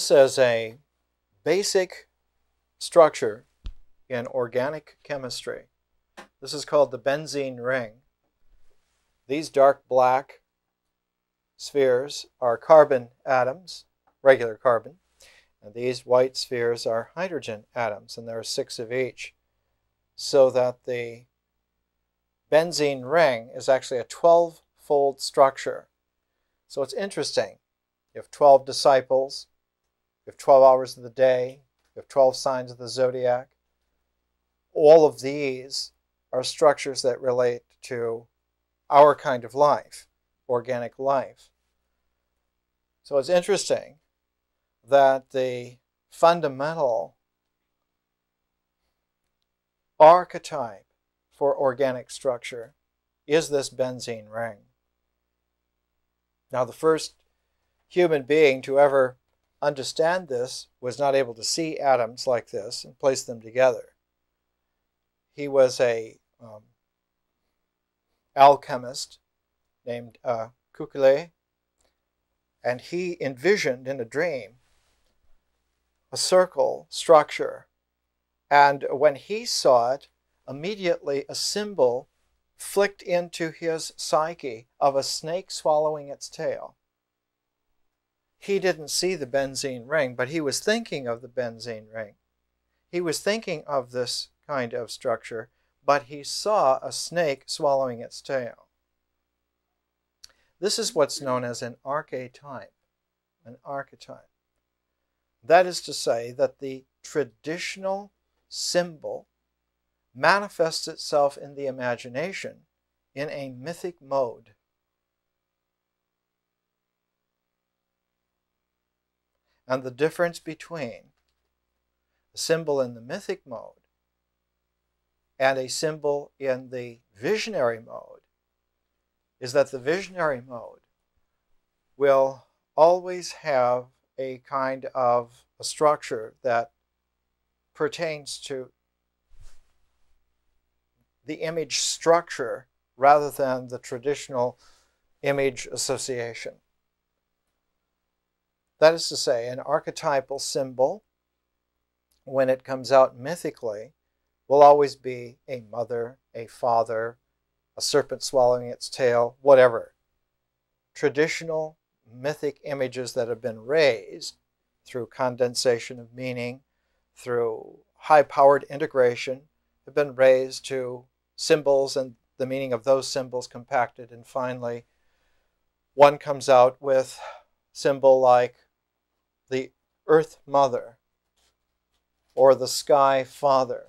this as a basic structure in organic chemistry. This is called the benzene ring. These dark black spheres are carbon atoms, regular carbon, and these white spheres are hydrogen atoms, and there are 6 of each, so that the benzene ring is actually a 12-fold structure. So it's interesting. You have 12 disciples, you have 12 hours of the day, you have 12 signs of the zodiac. All of these are structures that relate to our kind of life, organic life. So it's interesting that the fundamental archetype for organic structure is this benzene ring. Now, the first human being to ever understand this was not able to see atoms like this and place them together. He was a alchemist named Kekulé, and he envisioned in a dream a circle structure, and when he saw it, immediately a symbol flicked into his psyche of a snake swallowing its tail. He didn't see the benzene ring, but he was thinking of the benzene ring. He was thinking of this kind of structure, but he saw a snake swallowing its tail. This is what's known as an archetype. That is to say that the traditional symbol manifests itself in the imagination in a mythic mode. And the difference between a symbol in the mythic mode and a symbol in the visionary mode is that the visionary mode will always have a kind of a structure that pertains to the image structure rather than the traditional image association. That is to say, an archetypal symbol, when it comes out mythically, will always be a mother, a father, a serpent swallowing its tail, whatever. Traditional mythic images that have been raised through condensation of meaning, through high-powered integration, have been raised to symbols and the meaning of those symbols compacted. And finally, one comes out with a symbol like the Earth Mother, or the Sky Father,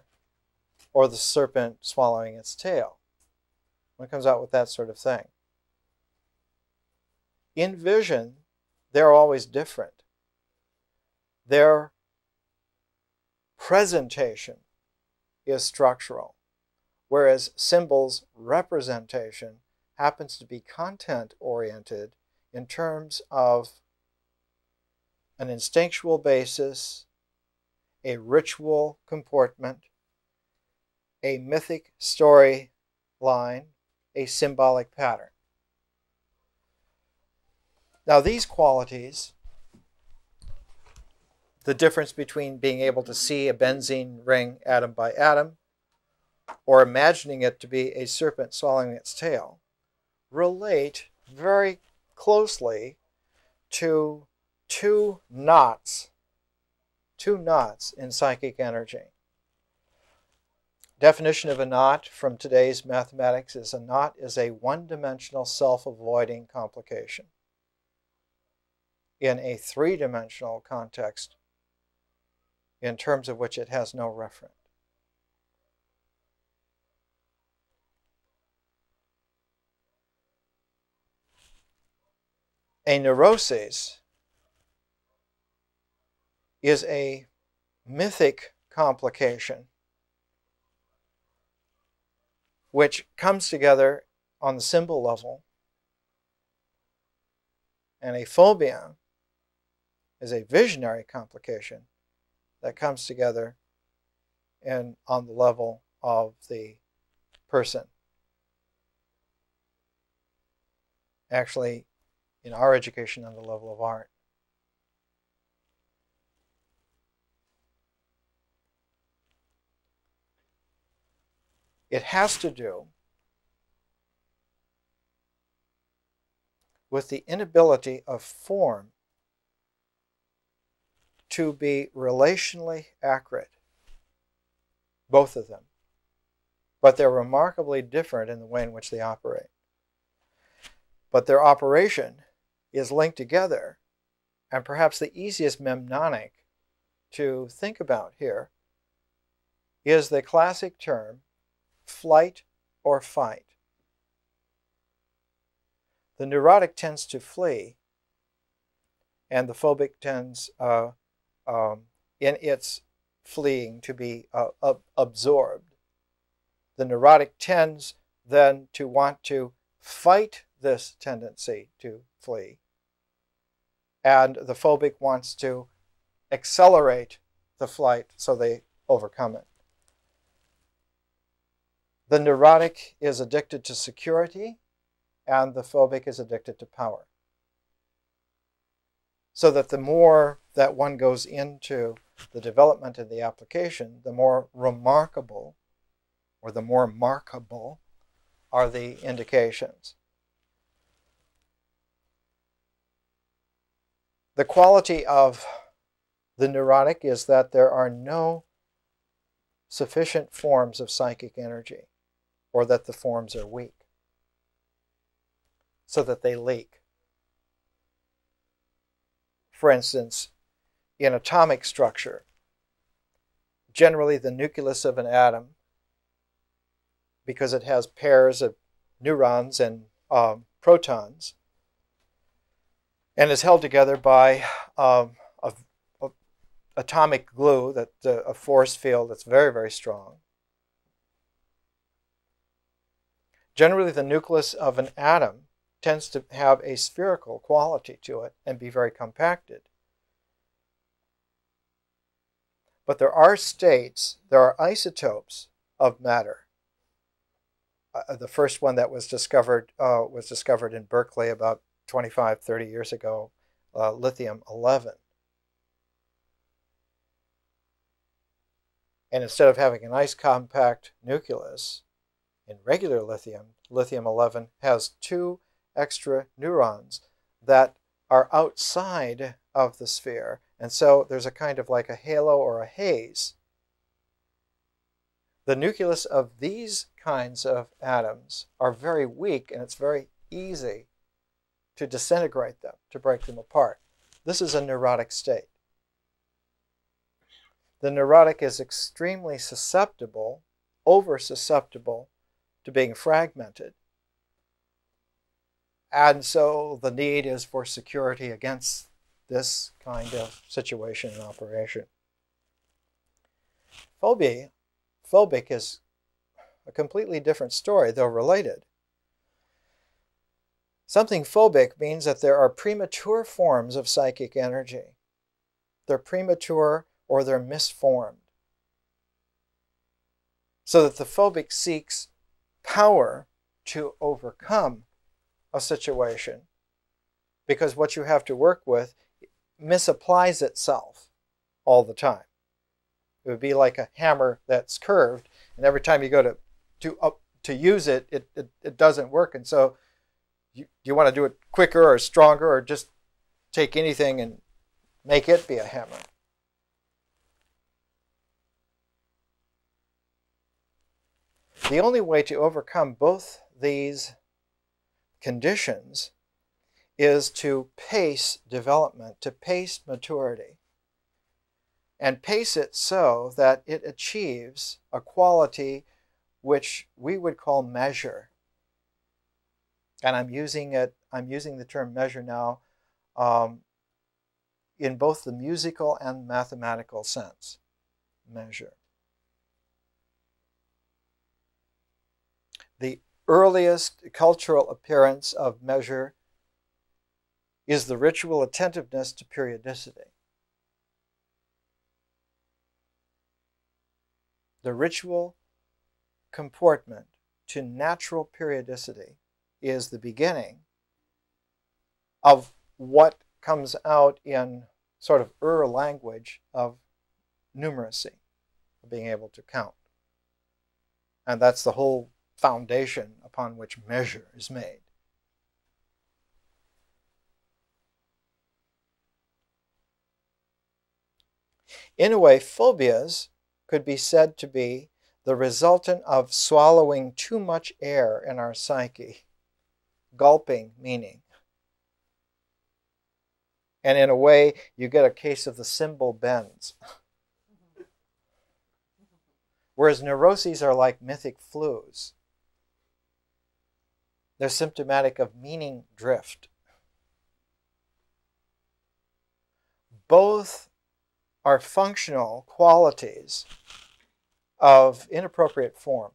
or the serpent swallowing its tail. One comes out with that sort of thing. In vision, they're always different. Their presentation is structural, whereas symbols' representation happens to be content-oriented in terms of an instinctual basis, a ritual comportment, a mythic story line, a symbolic pattern. Now, these qualities, the difference between being able to see a benzene ring atom by atom or imagining it to be a serpent swallowing its tail, relate very closely to two knots in psychic energy. Definition of a knot from today's mathematics is a knot is a one-dimensional self-avoiding complication in a three-dimensional context in terms of which it has no referent. A neurosis is a mythic complication which comes together on the symbol level, and a phobia is a visionary complication that comes together and on the level of the person. Actually, in our education, on the level of art. It has to do with the inability of form to be relationally accurate, both of them, but they're remarkably different in the way in which they operate. But their operation is linked together, and perhaps the easiest mnemonic to think about here is the classic term flight or fight. The neurotic tends to flee, and the phobic tends in its fleeing to be absorbed. The neurotic tends then to want to fight this tendency to flee, and the phobic wants to accelerate the flight so they overcome it. The neurotic is addicted to security, and the phobic is addicted to power. So that the more that one goes into the development and the application, the more remarkable or the more markable are the indications. The quality of the neurotic is that there are no sufficient forms of psychic energy, or that the forms are weak, so that they leak. For instance, in atomic structure, generally the nucleus of an atom, because it has pairs of neurons and protons, and is held together by atomic glue, that a force field that's very, very strong. Generally, the nucleus of an atom tends to have a spherical quality to it and be very compacted. But there are states, there are isotopes of matter. The first one that was discovered in Berkeley about 25, 30 years ago, lithium-11. And instead of having a nice compact nucleus in regular lithium, lithium-11 has two extra neurons that are outside of the sphere. And so there's a kind of like a halo or a haze. The nucleus of these kinds of atoms are very weak, and it's very easy to disintegrate them, to break them apart. This is a neurotic state. The neurotic is extremely susceptible, over-susceptible, to being fragmented. And so the need is for security against this kind of situation and operation. Phobic is a completely different story, though related. Something phobic means that there are premature forms of psychic energy. They're premature or they're misformed. So that the phobic seeks power to overcome a situation, because what you have to work with misapplies itself all the time. It would be like a hammer that's curved, and every time you go to use it, it doesn't work, and so you want to do it quicker or stronger, or just take anything and make it be a hammer. The only way to overcome both these conditions is to pace development, to pace maturity, and pace it so that it achieves a quality which we would call measure. And I'm using the term measure now in both the musical and mathematical sense, measure. The earliest cultural appearance of measure is the ritual attentiveness to periodicity. The ritual comportment to natural periodicity is the beginning of what comes out in sort of language of numeracy, being able to count. And that's the whole foundation upon which measure is made. In a way, phobias could be said to be the resultant of swallowing too much air in our psyche, gulping meaning. And in a way, you get a case of the symbol bends. Whereas neuroses are like mythic flus. They're symptomatic of meaning drift. Both are functional qualities of inappropriate form.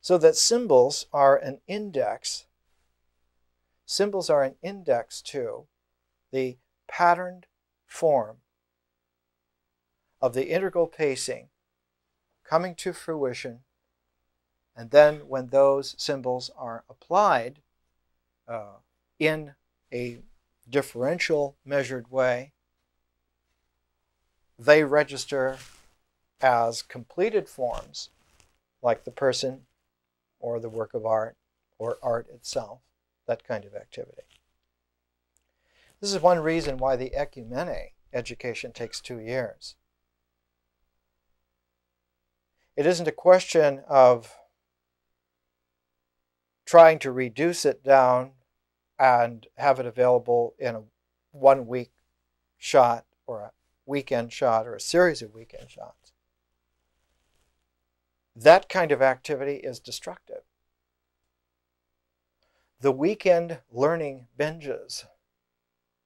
So that symbols are an index. Symbols are an index to the patterned form of the integral pacing coming to fruition. And then when those symbols are applied in a differential measured way, they register as completed forms, like the person or the work of art or art itself, that kind of activity. This is one reason why the ecumene education takes 2 years. It isn't a question of trying to reduce it down and have it available in a one-week shot or a weekend shot or a series of weekend shots. That kind of activity is destructive. The weekend learning binges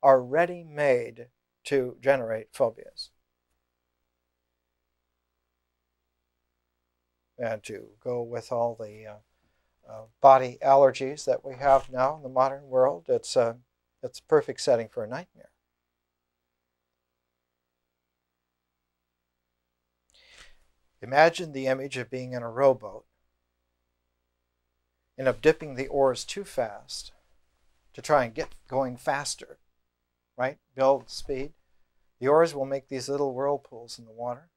are ready-made to generate phobias and to go with all the body allergies that we have now in the modern world. It's a perfect setting for a nightmare. Imagine the image of being in a rowboat and of dipping the oars too fast to try and get going faster, right? Build speed. The oars will make these little whirlpools in the water.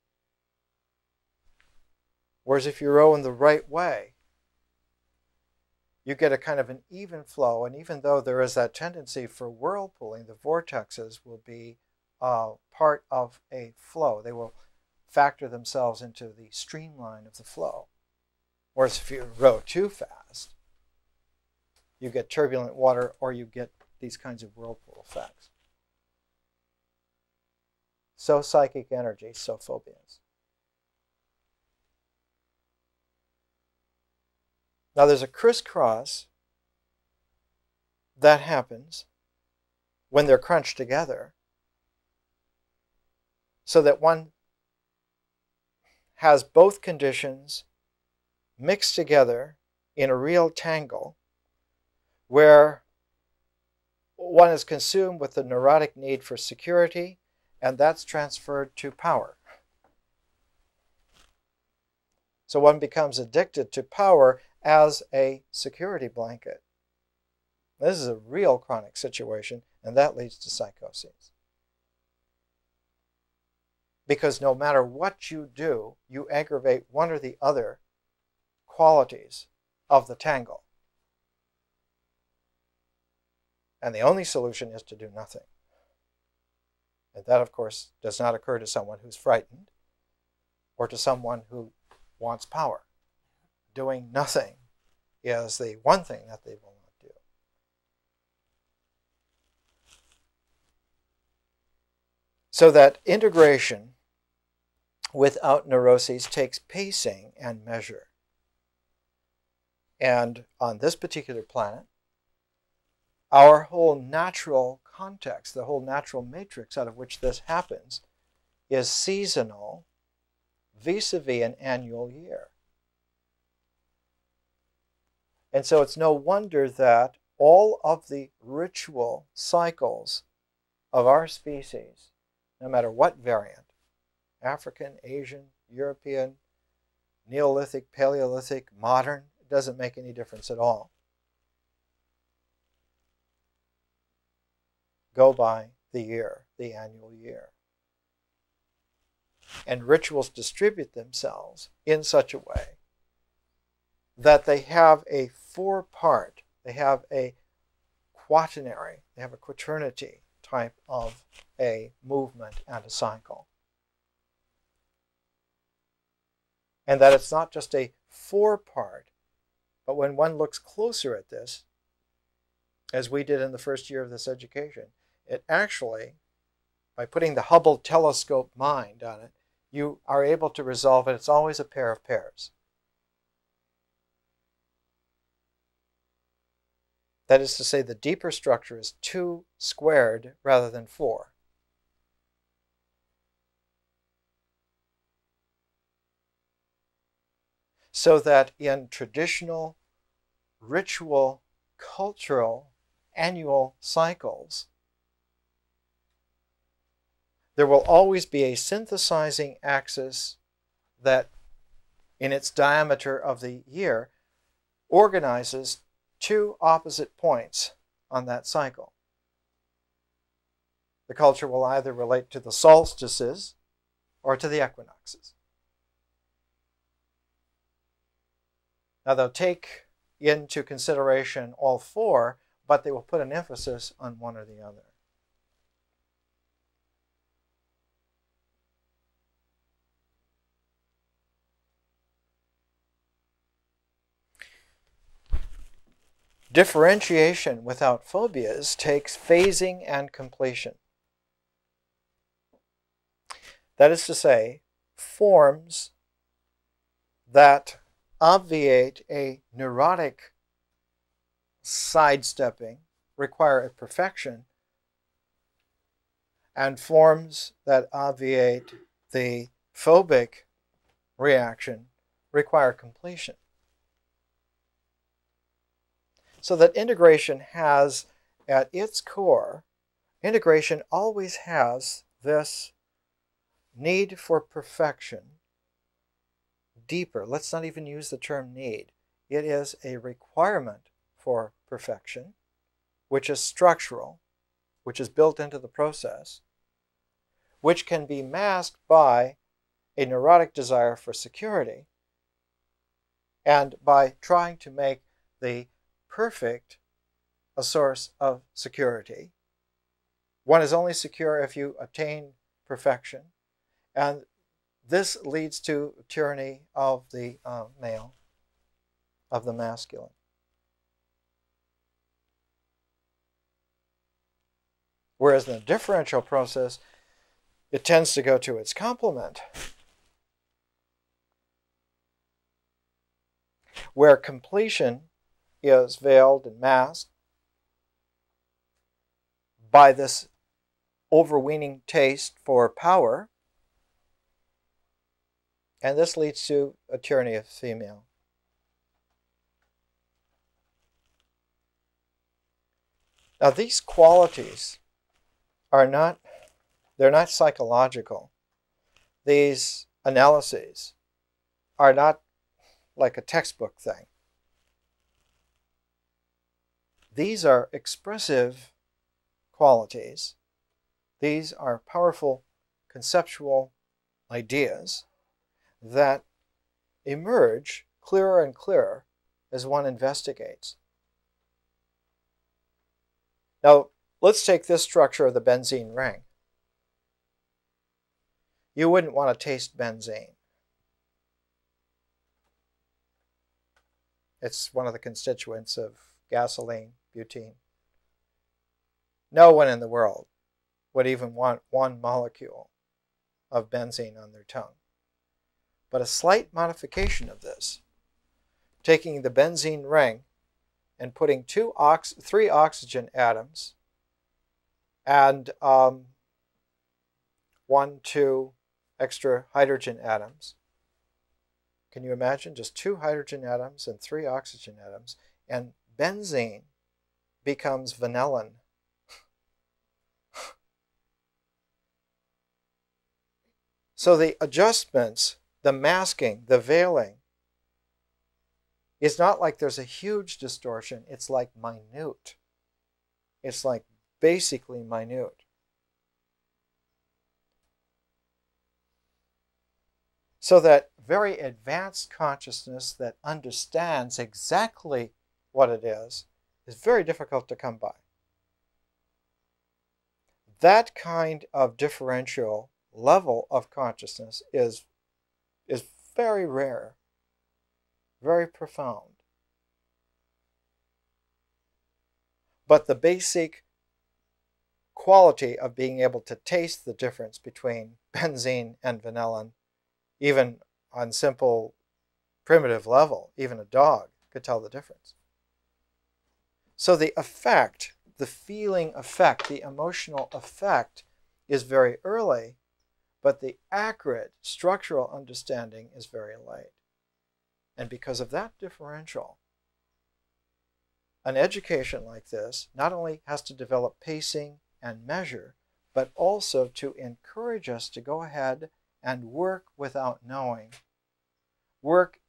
Whereas if you row in the right way, you get a kind of an even flow. And even though there is that tendency for whirlpooling, the vortexes will be part of a flow. They will factor themselves into the streamline of the flow. Whereas if you row too fast, you get turbulent water or you get these kinds of whirlpool effects. So psychic energy, so phobias. Now there's a crisscross that happens when they're crunched together so that one has both conditions mixed together in a real tangle where one is consumed with the neurotic need for security and that's transferred to power. So one becomes addicted to power as a security blanket. This is a real chronic situation, and that leads to psychoses. Because no matter what you do, you aggravate one or the other qualities of the tangle. And the only solution is to do nothing. And that, of course, does not occur to someone who's frightened or to someone who wants power. Doing nothing is the one thing that they will not do. So that integration without neuroses takes pacing and measure. And on this particular planet, our whole natural context, the whole natural matrix out of which this happens, is seasonal vis-a-vis an annual year. And so it's no wonder that all of the ritual cycles of our species, no matter what variant, African, Asian, European, Neolithic, Paleolithic, modern, it doesn't make any difference at all, go by the year, the annual year. and rituals distribute themselves in such a way that they have a four-part, they have a quaternary, they have a quaternity type of a movement and a cycle. And that it's not just a four-part, but when one looks closer at this, as we did in the first year of this education, it actually, by putting the Hubble telescope mind on it, you are able to resolve it. It's always a pair of pairs. That is to say, the deeper structure is 2 squared rather than 4. So that in traditional, ritual, cultural, annual cycles, there will always be a synthesizing axis that, in its diameter of the year, organizes 2 opposite points on that cycle. The culture will either relate to the solstices or to the equinoxes. Now they'll take into consideration all 4, but they will put an emphasis on one or the other. Differentiation without phobias takes phasing and completion. That is to say, forms that obviate a neurotic sidestepping require a perfection, and forms that obviate the phobic reaction require completion. So that integration has, at its core, integration always has this need for perfection deeper. Let's not even use the term need. It is a requirement for perfection, which is structural, which is built into the process, which can be masked by a neurotic desire for security, and by trying to make the perfect a source of security. One is only secure if you attain perfection, and this leads to tyranny of the male, of the masculine. Whereas in the differential process, it tends to go to its complement, where completion is veiled and masked by this overweening taste for power, and this leads to a tyranny of female. Now these qualities are not, they're not psychological. These analyses are not like a textbook thing. These are expressive qualities. These are powerful conceptual ideas that emerge clearer and clearer as one investigates. Now, let's take this structure of the benzene ring. You wouldn't want to taste benzene. It's one of the constituents of gasoline, butane. No one in the world would even want one molecule of benzene on their tongue. But a slight modification of this, taking the benzene ring and putting 3 oxygen atoms and 1, 2 extra hydrogen atoms. Can you imagine? Just 2 hydrogen atoms and 3 oxygen atoms, and benzene becomes vanillin. So the adjustments, the masking, the veiling, it's not like there's a huge distortion. It's like minute. It's like basically minute. So that very advanced consciousness that understands exactly what it is very difficult to come by. That kind of differential level of consciousness is very rare, very profound. But the basic quality of being able to taste the difference between benzene and vanillin, even on simple primitive level, even a dog could tell the difference. So the effect, the feeling effect, the emotional effect is very early, but the accurate structural understanding is very late. And because of that differential, an education like this not only has to develop pacing and measure, but also to encourage us to go ahead and work without knowing, work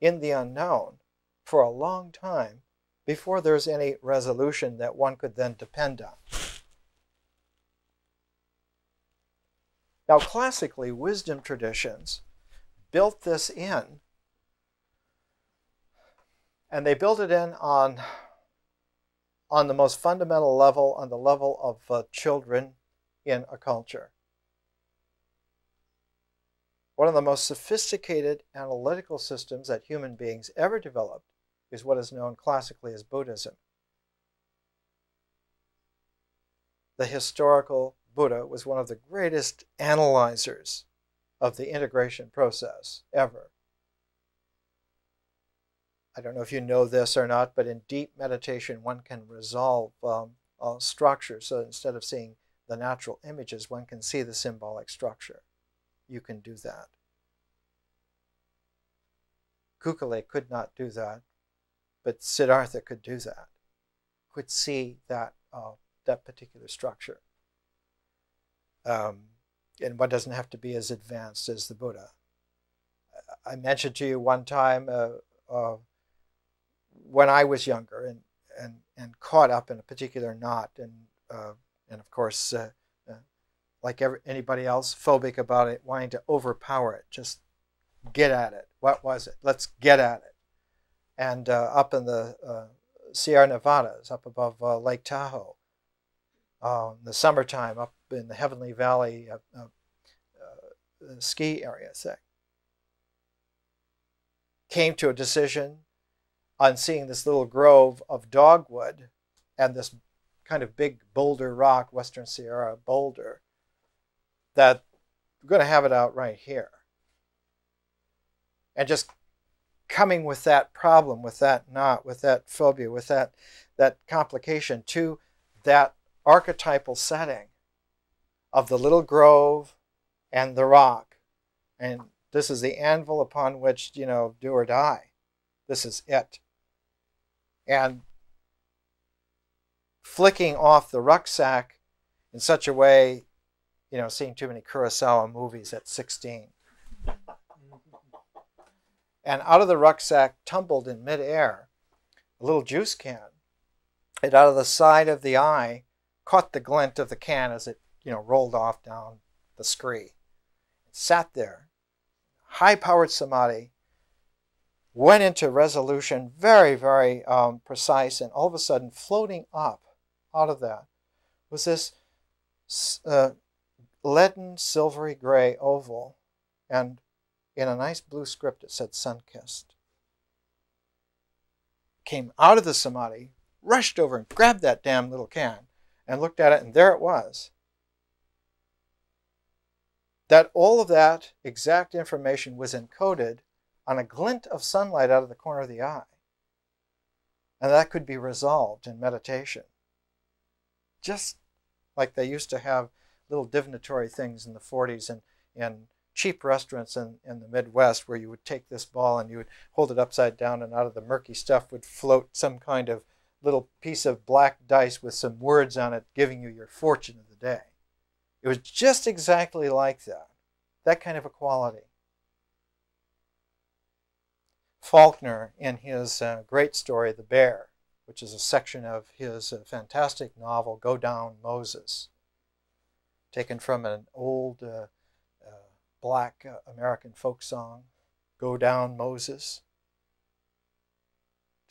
in the unknown for a long time before there's any resolution that one could then depend on. Now, classically, wisdom traditions built this in, and they built it in on the most fundamental level, on the level of children in a culture. One of the most sophisticated analytical systems that human beings ever developed is what is known classically as Buddhism. The historical Buddha was one of the greatest analyzers of the integration process ever. I don't know if you know this or not, but in deep meditation, one can resolve structure. So instead of seeing the natural images, one can see the symbolic structure. You can do that. Kekulé could not do that, but Siddhartha could do that, could see that, that particular structure. And one doesn't have to be as advanced as the Buddha. I mentioned to you one time when I was younger and caught up in a particular knot, and of course, like anybody else, phobic about it, wanting to overpower it, just get at it. What was it? Let's get at it. And up in the Sierra Nevadas, up above Lake Tahoe, in the summertime, up in the Heavenly Valley ski area, say, came to a decision on seeing this little grove of dogwood and this kind of big boulder rock, Western Sierra boulder, that we're going to have it out right here. And just coming with that problem, with that knot, with that phobia, with that complication to that archetypal setting of the little grove and the rock. And this is the anvil upon which, you know, do or die. This is it. And flicking off the rucksack in such a way, you know, seeing too many Kurosawa movies at 16. And out of the rucksack tumbled in midair a little juice can. And out of the side of the eye caught the glint of the can as it, you know, rolled off down the scree. It sat there, high-powered samadhi, went into resolution, very, very precise, and all of a sudden floating up out of that was this leaden, silvery gray oval, and in a nice blue script it said sun-kissed. Came out of the samadhi, rushed over and grabbed that damn little can, and looked at it, and there it was. That all of that exact information was encoded on a glint of sunlight out of the corner of the eye. And that could be resolved in meditation. Just like they used to have little divinatory things in the 40s and in cheap restaurants in the Midwest, where you would take this ball and you would hold it upside down, and out of the murky stuff would float some kind of little piece of black dice with some words on it, giving you your fortune of the day. It was just exactly like that, that kind of a quality. Faulkner, in his great story, The Bear, which is a section of his fantastic novel, Go Down, Moses, taken from an old black American folk song, Go Down, Moses.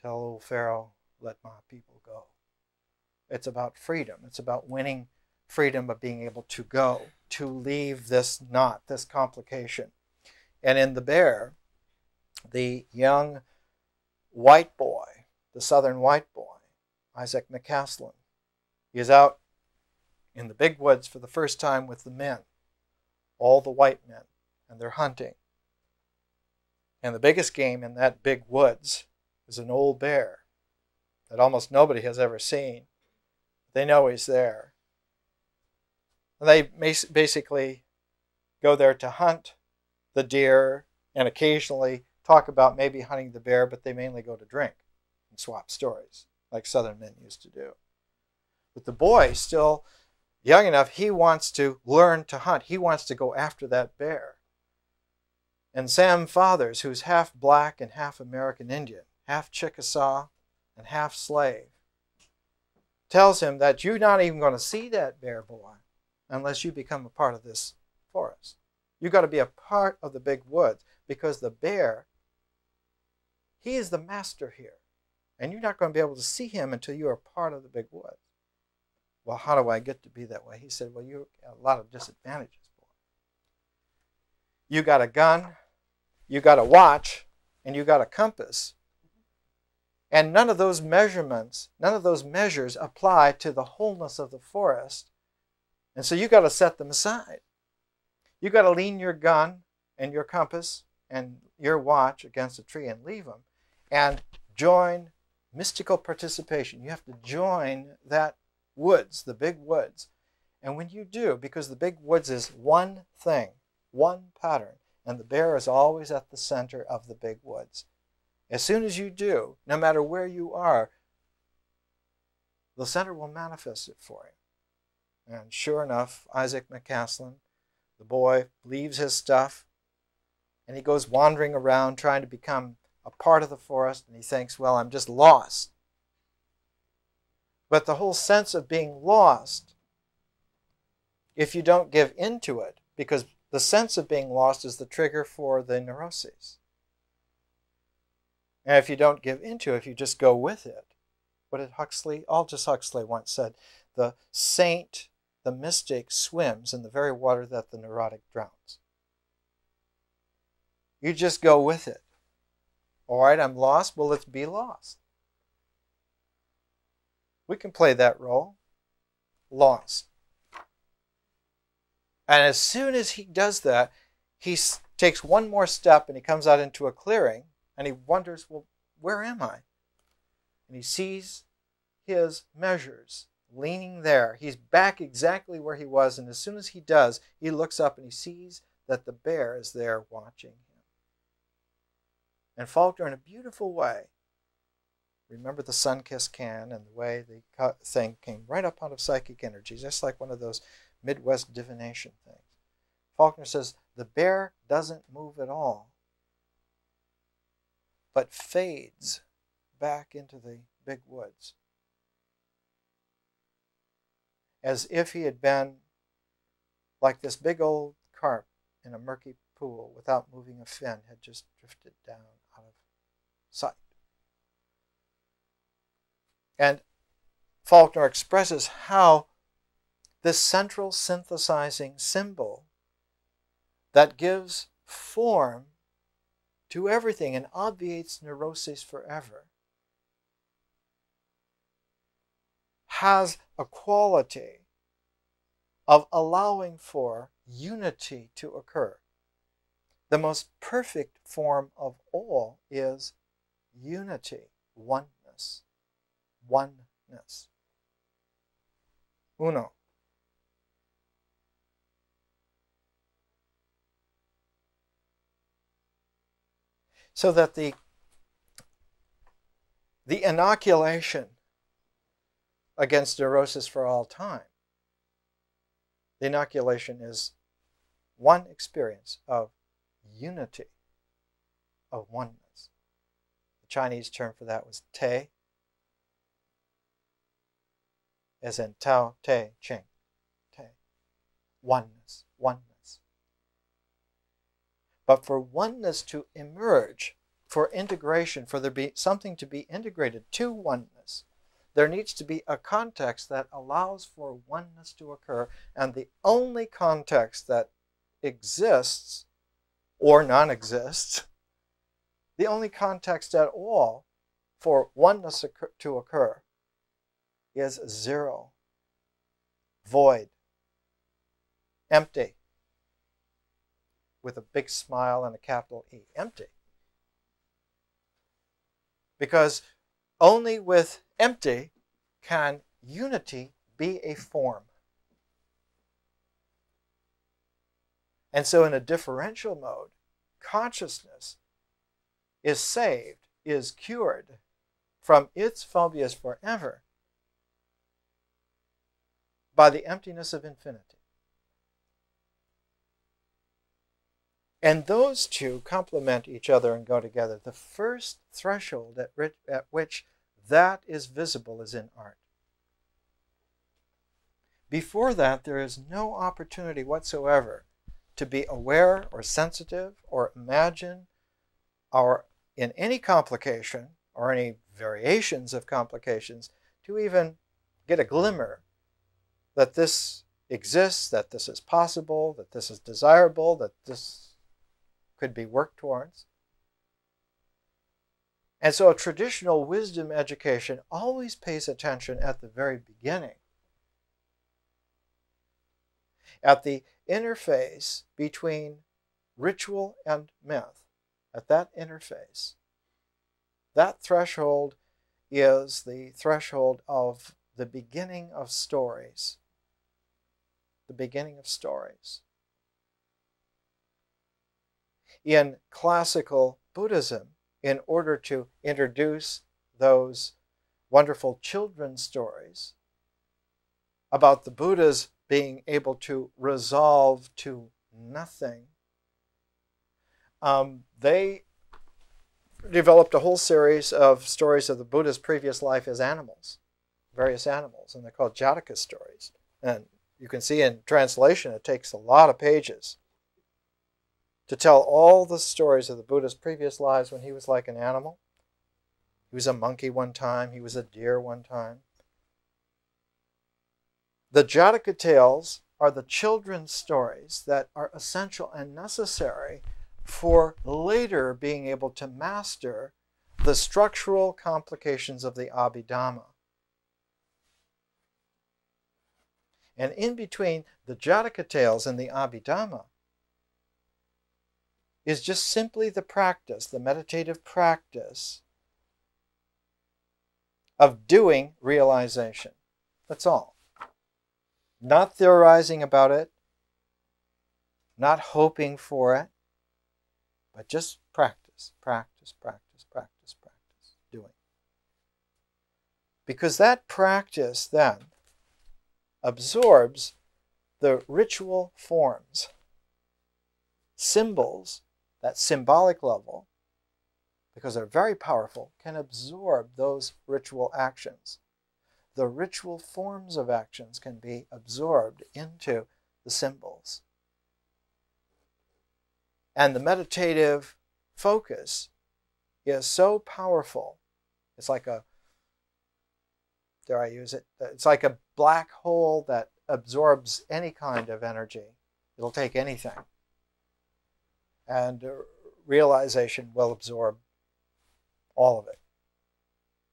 Tell old Pharaoh, let my people go. It's about freedom. It's about winning freedom of being able to go, to leave this knot, this complication. And in The Bear, the young white boy, the southern white boy, Isaac McCaslin, he is out in the big woods for the first time with the men, all the white men, and they're hunting. And the biggest game in that big woods is an old bear that almost nobody has ever seen. They know he's there. And they basically go there to hunt the deer and occasionally talk about maybe hunting the bear, but they mainly go to drink and swap stories like Southern men used to do. But the boy, still young enough, he wants to learn to hunt. He wants to go after that bear. And Sam Fathers, who's half black and half American Indian, half Chickasaw and half slave, tells him that you're not even going to see that bear, boy, unless you become a part of this forest. You've got to be a part of the big woods, because the bear, he is the master here. And you're not going to be able to see him until you are part of the big woods. Well, how do I get to be that way? He said, well, you're at a lot of disadvantages, boy. You got a gun, you got a watch, and you got a compass. And none of those measurements, none of those measures apply to the wholeness of the forest. And so you got to set them aside. You got to lean your gun and your compass and your watch against a tree and leave them and join mystical participation. You have to join that woods, the big woods. And when you do, because the big woods is one thing, one pattern, and the bear is always at the center of the big woods. As soon as you do, no matter where you are, the center will manifest it for you. And sure enough, Isaac McCaslin, the boy, leaves his stuff and he goes wandering around trying to become a part of the forest, and he thinks, well, I'm just lost. But the whole sense of being lost, if you don't give into it, because the sense of being lost is the trigger for the neuroses. And if you don't give into it, if you just go with it, what did Huxley, Aldous Huxley once said, the saint, the mystic swims in the very water that the neurotic drowns. You just go with it. All right, I'm lost. Well, let's be lost. We can play that role. Lost. And as soon as he does that, he takes one more step and he comes out into a clearing and he wonders, well, where am I? And he sees his measures leaning there. He's back exactly where he was, and as soon as he does, he looks up and he sees that the bear is there watching him. And Faulkner, in a beautiful way, remember the sun-kissed can and the way the thing came right up out of psychic energy, just like one of those Midwest divination things. Faulkner says, the bear doesn't move at all, but fades back into the big woods, as if he had been like this big old carp in a murky pool without moving a fin, had just drifted down out of sight. And Faulkner expresses how this central synthesizing symbol that gives form to everything and obviates neuroses forever has a quality of allowing for unity to occur. The most perfect form of all is unity, oneness, oneness. Uno. So that the inoculation against neurosis for all time. The inoculation is one experience of unity, of oneness. The Chinese term for that was Te, as in Tao Te Ching, Te, oneness, oneness. But for oneness to emerge, for integration, for there be something to be integrated to oneness, there needs to be a context that allows for oneness to occur. And the only context that exists or non-exists, the only context at all for oneness to occur is zero, void, empty, with a big smile and a capital E, empty. Because only with empty can unity be a form. And so in a differential mode, consciousness is saved, is cured from its phobias forever by the emptiness of infinity. And those two complement each other and go together. The first threshold at which that is visible is in art. Before that, there is no opportunity whatsoever to be aware or sensitive or imagine or in any complication or any variations of complications to even get a glimmer that this exists, that this is possible, that this is desirable, that this could be worked towards. And so a traditional wisdom education always pays attention at the very beginning, at the interface between ritual and myth, at that interface. That threshold is the threshold of the beginning of stories, the beginning of stories. In classical Buddhism, in order to introduce those wonderful children's stories about the Buddha's being able to resolve to nothing, they developed a whole series of stories of the Buddha's previous life as animals, various animals, and they're called Jataka stories. And you can see in translation, it takes a lot of pages to tell all the stories of the Buddha's previous lives when he was like an animal. He was a monkey one time, he was a deer one time. The Jataka tales are the children's stories that are essential and necessary for later being able to master the structural complications of the Abhidhamma. And in between the Jataka tales and the Abhidhamma is just simply the practice, the meditative practice of doing realization. That's all. Not theorizing about it, not hoping for it, but just practice, practice, practice, practice, practice, doing. Because that practice then absorbs the ritual forms, symbols, that symbolic level, because they're very powerful, can absorb those ritual actions. The ritual forms of actions can be absorbed into the symbols. And the meditative focus is so powerful. It's like a, dare I use it? It's like a black hole that absorbs any kind of energy. It'll take anything. And realization will absorb all of it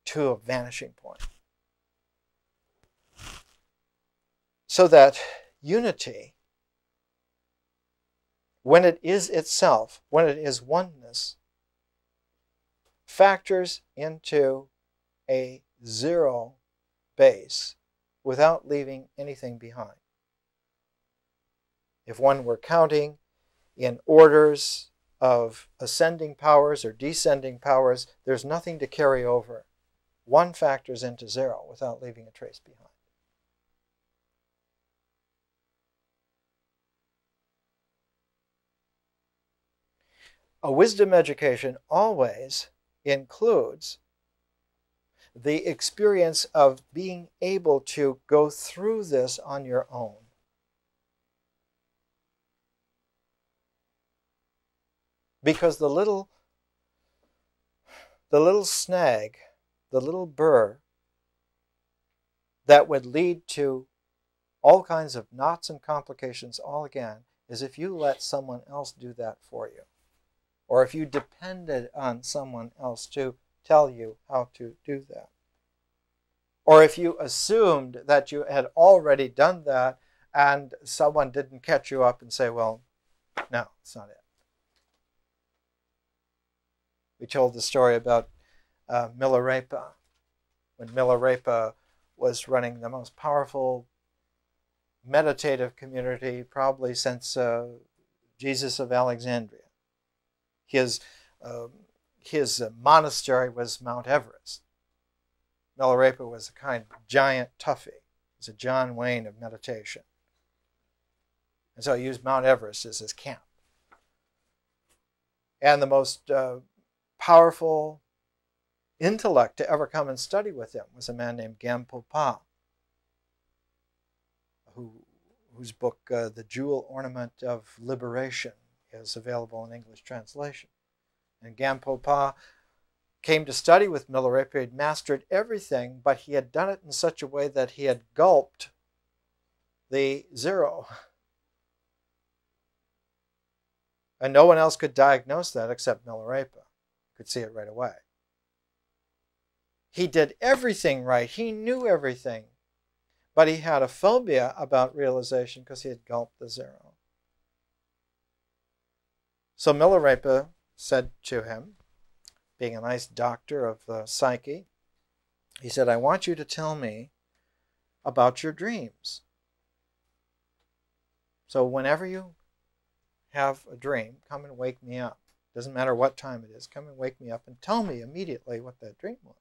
to a vanishing point. So that unity, when it is itself, when it is oneness, factors into a zero base without leaving anything behind. If one were counting in orders of ascending powers or descending powers, there's nothing to carry over. One factors into zero without leaving a trace behind. A wisdom education always includes the experience of being able to go through this on your own. Because the little snag, the little burr that would lead to all kinds of knots and complications all again is if you let someone else do that for you, or if you depended on someone else to tell you how to do that, or if you assumed that you had already done that and someone didn't catch you up and say, well, no, it's not it. We told the story about Milarepa, when Milarepa was running the most powerful meditative community probably since Jesus of Alexandria. His monastery was Mount Everest. Milarepa was a kind of giant toughie. He's a John Wayne of meditation. And so he used Mount Everest as his camp. And the most powerful intellect to ever come and study with him was a man named Gampopa, whose book, The Jewel Ornament of Liberation, is available in English translation. And Gampopa came to study with Milarepa. He had mastered everything, but he had done it in such a way that he had gulped the zero. And no one else could diagnose that except Milarepa. Could see it right away. He did everything right. He knew everything. But he had a phobia about realization because he had gulped the zero. So Milarepa said to him, being a nice doctor of the psyche, he said, I want you to tell me about your dreams. So whenever you have a dream, come and wake me up. Doesn't matter what time it is, come and wake me up and tell me immediately what that dream was.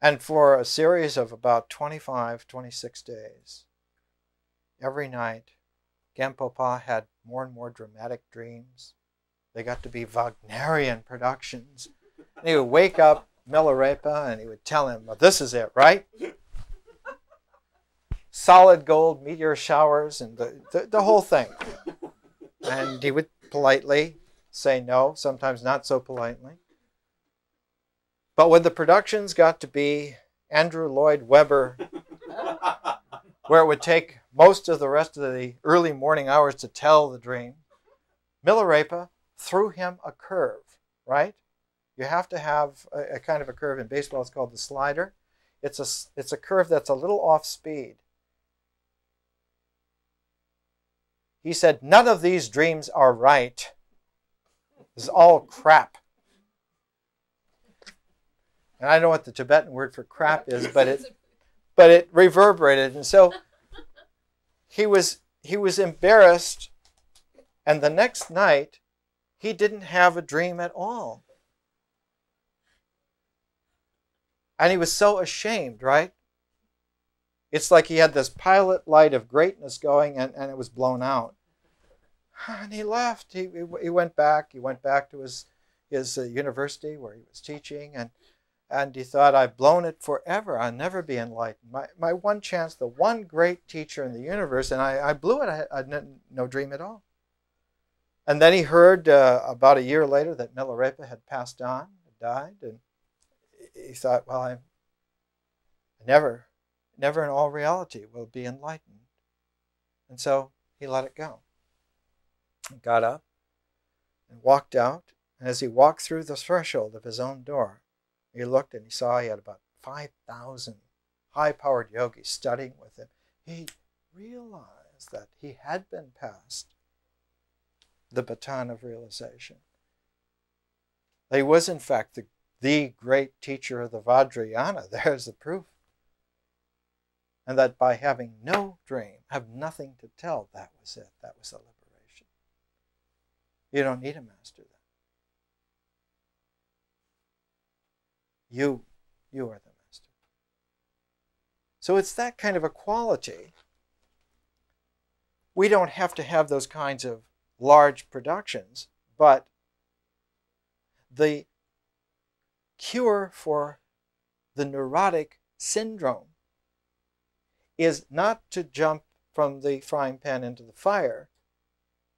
And for a series of about 25, 26 days, every night, Gampopa had more and more dramatic dreams. They got to be Wagnerian productions. And he would wake up Milarepa and he would tell him, well, this is it, right? Solid gold meteor showers and the whole thing. And he would politely say no, sometimes not so politely. But when the productions got to be Andrew Lloyd Webber, where it would take most of the rest of the early morning hours to tell the dream, Milarepa threw him a curve, right? You have to have a kind of a curve. In baseball, it's called the slider. It's a curve that's a little off speed. He said, none of these dreams are right. This is all crap. And I don't know what the Tibetan word for crap is, but it reverberated. And so he was embarrassed. And the next night, he didn't have a dream at all. And he was so ashamed, right? It's like he had this pilot light of greatness going, and it was blown out. And he left. He went back. He went back to his university where he was teaching, and he thought, I've blown it forever. I'll never be enlightened. My one chance, the one great teacher in the universe, and I blew it. I had no dream at all. And then he heard about a year later that Milarepa had passed on, had died, and he thought, well, I never in all reality will be enlightened. And so he let it go. He got up and walked out. And as he walked through the threshold of his own door, he looked and he saw he had about 5,000 high-powered yogis studying with him. He realized that he had been passed the baton of realization. He was, in fact, the great teacher of the Vajrayana. There's the proof. And that by having no dream, have nothing to tell, that was it. That was the liberation. You don't need a master then. You are the master. So it's that kind of a quality. We don't have to have those kinds of large productions, but the cure for the neurotic syndrome is not to jump from the frying pan into the fire,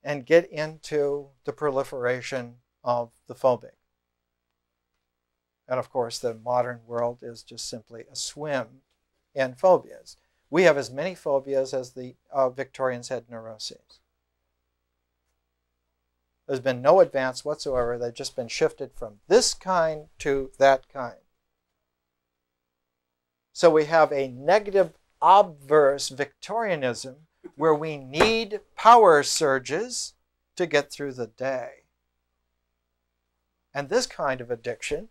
and get into the proliferation of the phobic. And of course, the modern world is just simply aswim in phobias. We have as many phobias as the Victorians had neuroses. There's been no advance whatsoever. They've just been shifted from this kind to that kind. So we have a negative obverse Victorianism where we need power surges to get through the day. And this kind of addiction,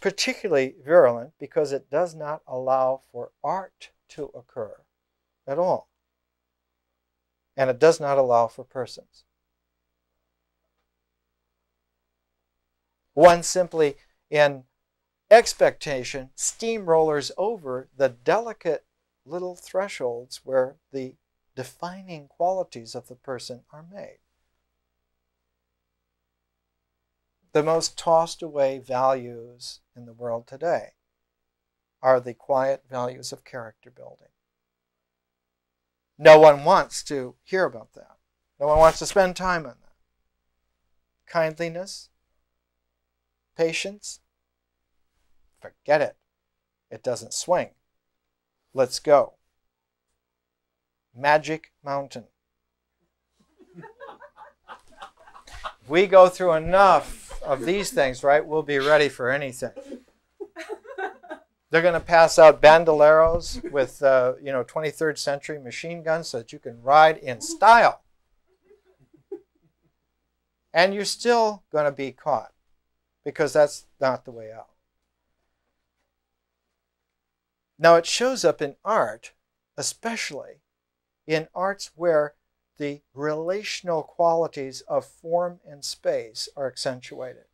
particularly virulent because it does not allow for art to occur at all. And it does not allow for persons. One simply, in expectation, steamrollers over the delicate little thresholds where the defining qualities of the person are made. The most tossed away values in the world today are the quiet values of character building. No one wants to hear about that. No one wants to spend time on that. Kindliness, patience, forget it. It doesn't swing. Let's go. Magic Mountain. We go through enough of these things, right? We'll be ready for anything. They're going to pass out bandoleros with, 23rd century machine guns so that you can ride in style. And you're still going to be caught because that's not the way out. Now, it shows up in art, especially in arts where the relational qualities of form and space are accentuated.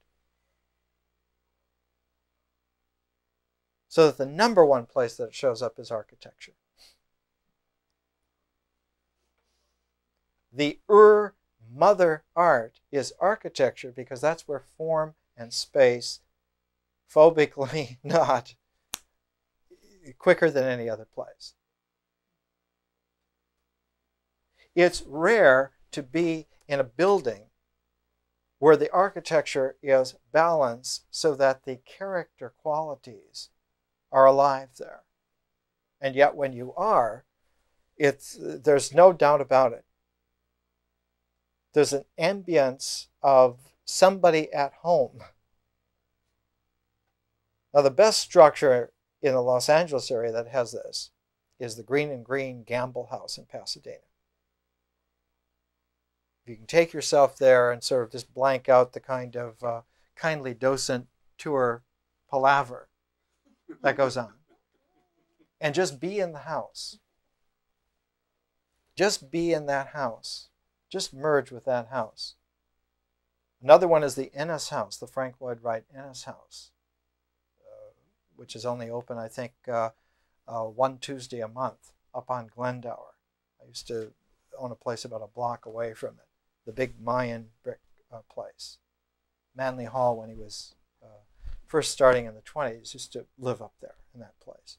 So that the number one place that it shows up is architecture. The mother art is architecture because that's where form and space, phobically not, quicker than any other place. It's rare to be in a building where the architecture is balanced so that the character qualities are alive there. And yet when you are, there's no doubt about it. There's an ambience of somebody at home. Now the best structure in the Los Angeles area that has this is the Green and Green Gamble House in Pasadena. You can take yourself there and sort of just blank out the kind of kindly docent tour palaver that goes on. And just be in the house. Just be in that house. Just merge with that house. Another one is the Ennis House, the Frank Lloyd Wright Ennis House, which is only open, I think, one Tuesday a month up on Glendower. I used to own a place about a block away from it, the big Mayan brick place. Manley Hall, when he was first starting in the 20s, used to live up there in that place.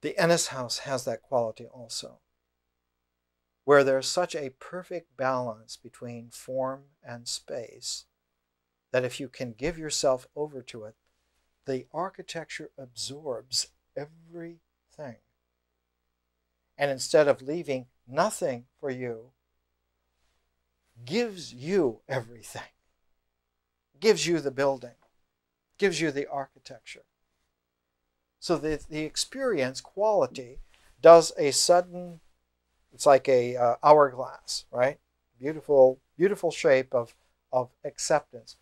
The Ennis House has that quality also, where there's such a perfect balance between form and space that if you can give yourself over to it, the architecture absorbs everything. And instead of leaving nothing for you, gives you everything. Gives you the building. Gives you the architecture. So the experience quality does a sudden, it's like a hourglass, right? Beautiful, beautiful shape of acceptance.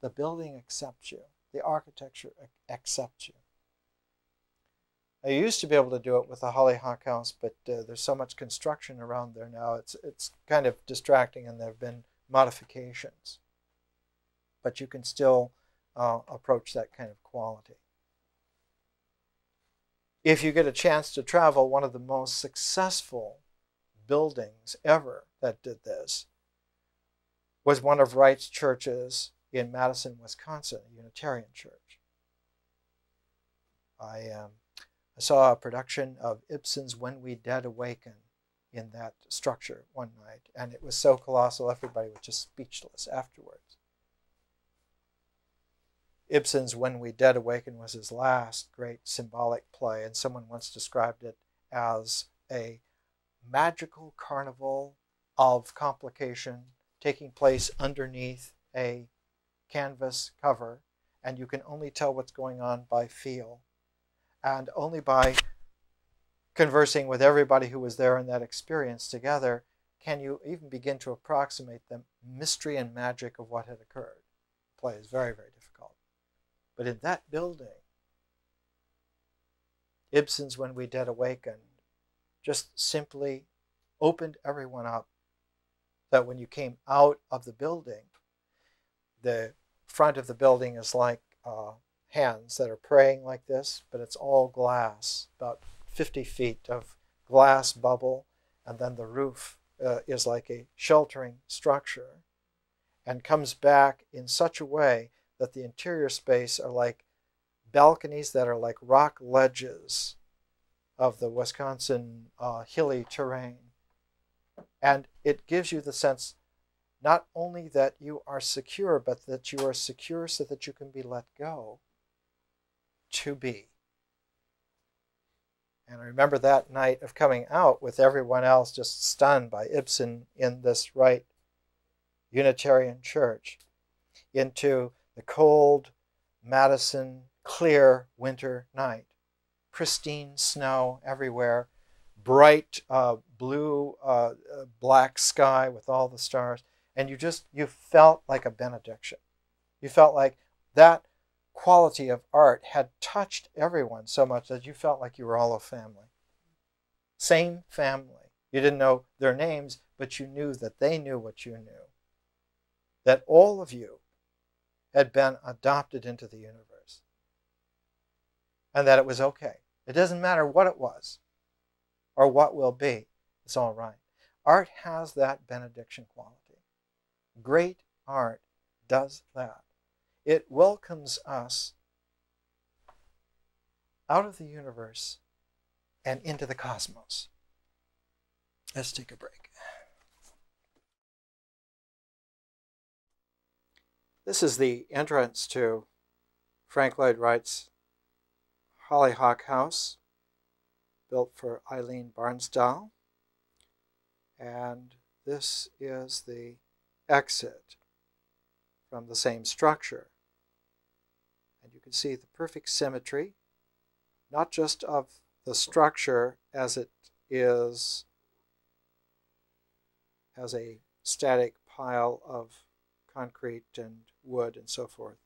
The building accepts you. The architecture accepts you. I used to be able to do it with the Hollyhock House, but there's so much construction around there now, it's kind of distracting, and there have been modifications. But you can still approach that kind of quality. If you get a chance to travel, one of the most successful buildings ever that did this was one of Wright's churches in Madison, Wisconsin, a Unitarian church. I saw a production of Ibsen's When We Dead Awaken in that structure one night, and it was so colossal, everybody was just speechless afterwards. Ibsen's When We Dead Awaken was his last great symbolic play, and someone once described it as a magical carnival of complication taking place underneath a canvas cover, and you can only tell what's going on by feel, and only by conversing with everybody who was there in that experience together can you even begin to approximate the mystery and magic of what had occurred. The play is very, very difficult. But in that building, Ibsen's When We Dead Awaken just simply opened everyone up, that when you came out of the building, the front of the building is like hands that are praying like this, but it's all glass, about 50 feet of glass bubble, and then the roof is like a sheltering structure, and comes back in such a way that the interior space are like balconies that are like rock ledges of the Wisconsin hilly terrain. And it gives you the sense not only that you are secure, but that you are secure so that you can be let go to be. And I remember that night of coming out with everyone else just stunned by Ibsen in this Wright Unitarian Church into the cold, Madison, clear winter night. Pristine snow everywhere, bright blue, black sky with all the stars. And you felt like a benediction. You felt like that quality of art had touched everyone so much that you felt like you were all a family. Same family. You didn't know their names, but you knew that they knew what you knew. That all of you had been adopted into the universe. And that it was okay. It doesn't matter what it was or what will be. It's all right. Art has that benediction quality. Great art does that. It welcomes us out of the universe and into the cosmos. Let's take a break. This is the entrance to Frank Lloyd Wright's Hollyhock House, built for Eileen Barnsdall. And this is the exit from the same structure. And you can see the perfect symmetry, not just of the structure as it is as a static pile of concrete and wood and so forth,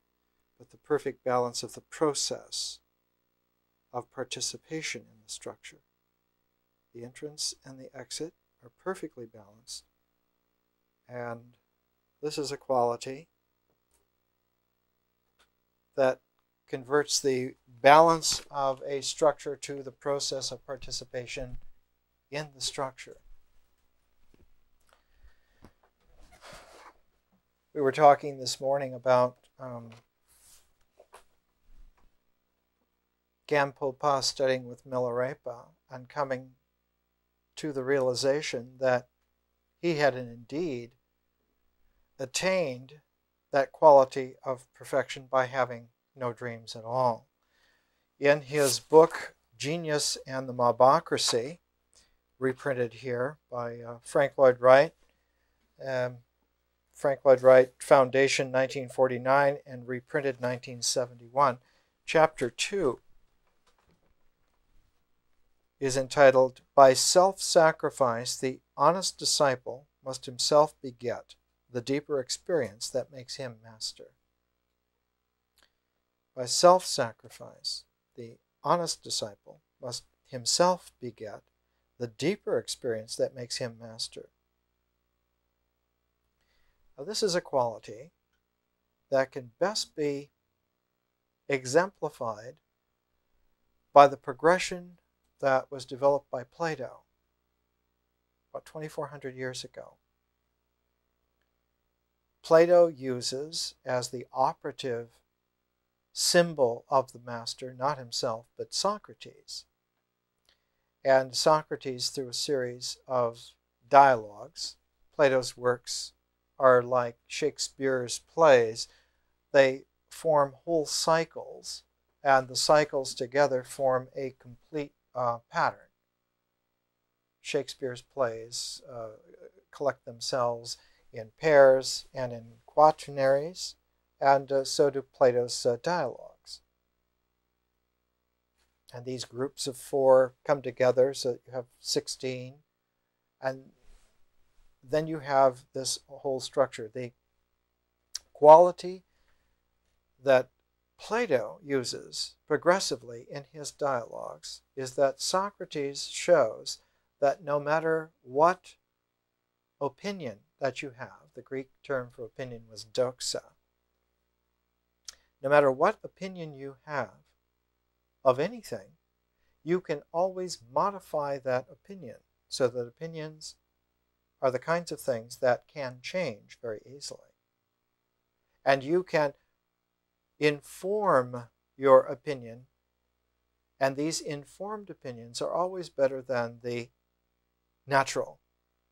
but the perfect balance of the process of participation in the structure. The entrance and the exit are perfectly balanced, and this is a quality that converts the balance of a structure to the process of participation in the structure. We were talking this morning about Gampopa studying with Milarepa and coming to the realization that he had indeed attained that quality of perfection by having no dreams at all. In his book, Genius and the Mobocracy, reprinted here by Frank Lloyd Wright, Frank Lloyd Wright Foundation 1949 and reprinted 1971, Chapter 2 is entitled, By Self-Sacrifice, the Honest Disciple Must Himself Beget the Deeper Experience that Makes Him Master. By self-sacrifice, the honest disciple must himself beget the deeper experience that makes him master. Now, this is a quality that can best be exemplified by the progression that was developed by Plato about 2,400 years ago. Plato uses as the operative symbol of the master, not himself, but Socrates. and Socrates through a series of dialogues. Plato's works are like Shakespeare's plays. They form whole cycles, and the cycles together form a complete pattern. Shakespeare's plays collect themselves in pairs and in quaternaries, and so do Plato's dialogues. And these groups of four come together, so you have 16, and then you have this whole structure. The quality that Plato uses progressively in his dialogues is that Socrates shows that no matter what opinion that you have, the Greek term for opinion was doxa, no matter what opinion you have of anything, you can always modify that opinion, so that opinions are the kinds of things that can change very easily. And you can inform your opinion, and these informed opinions are always better than the natural,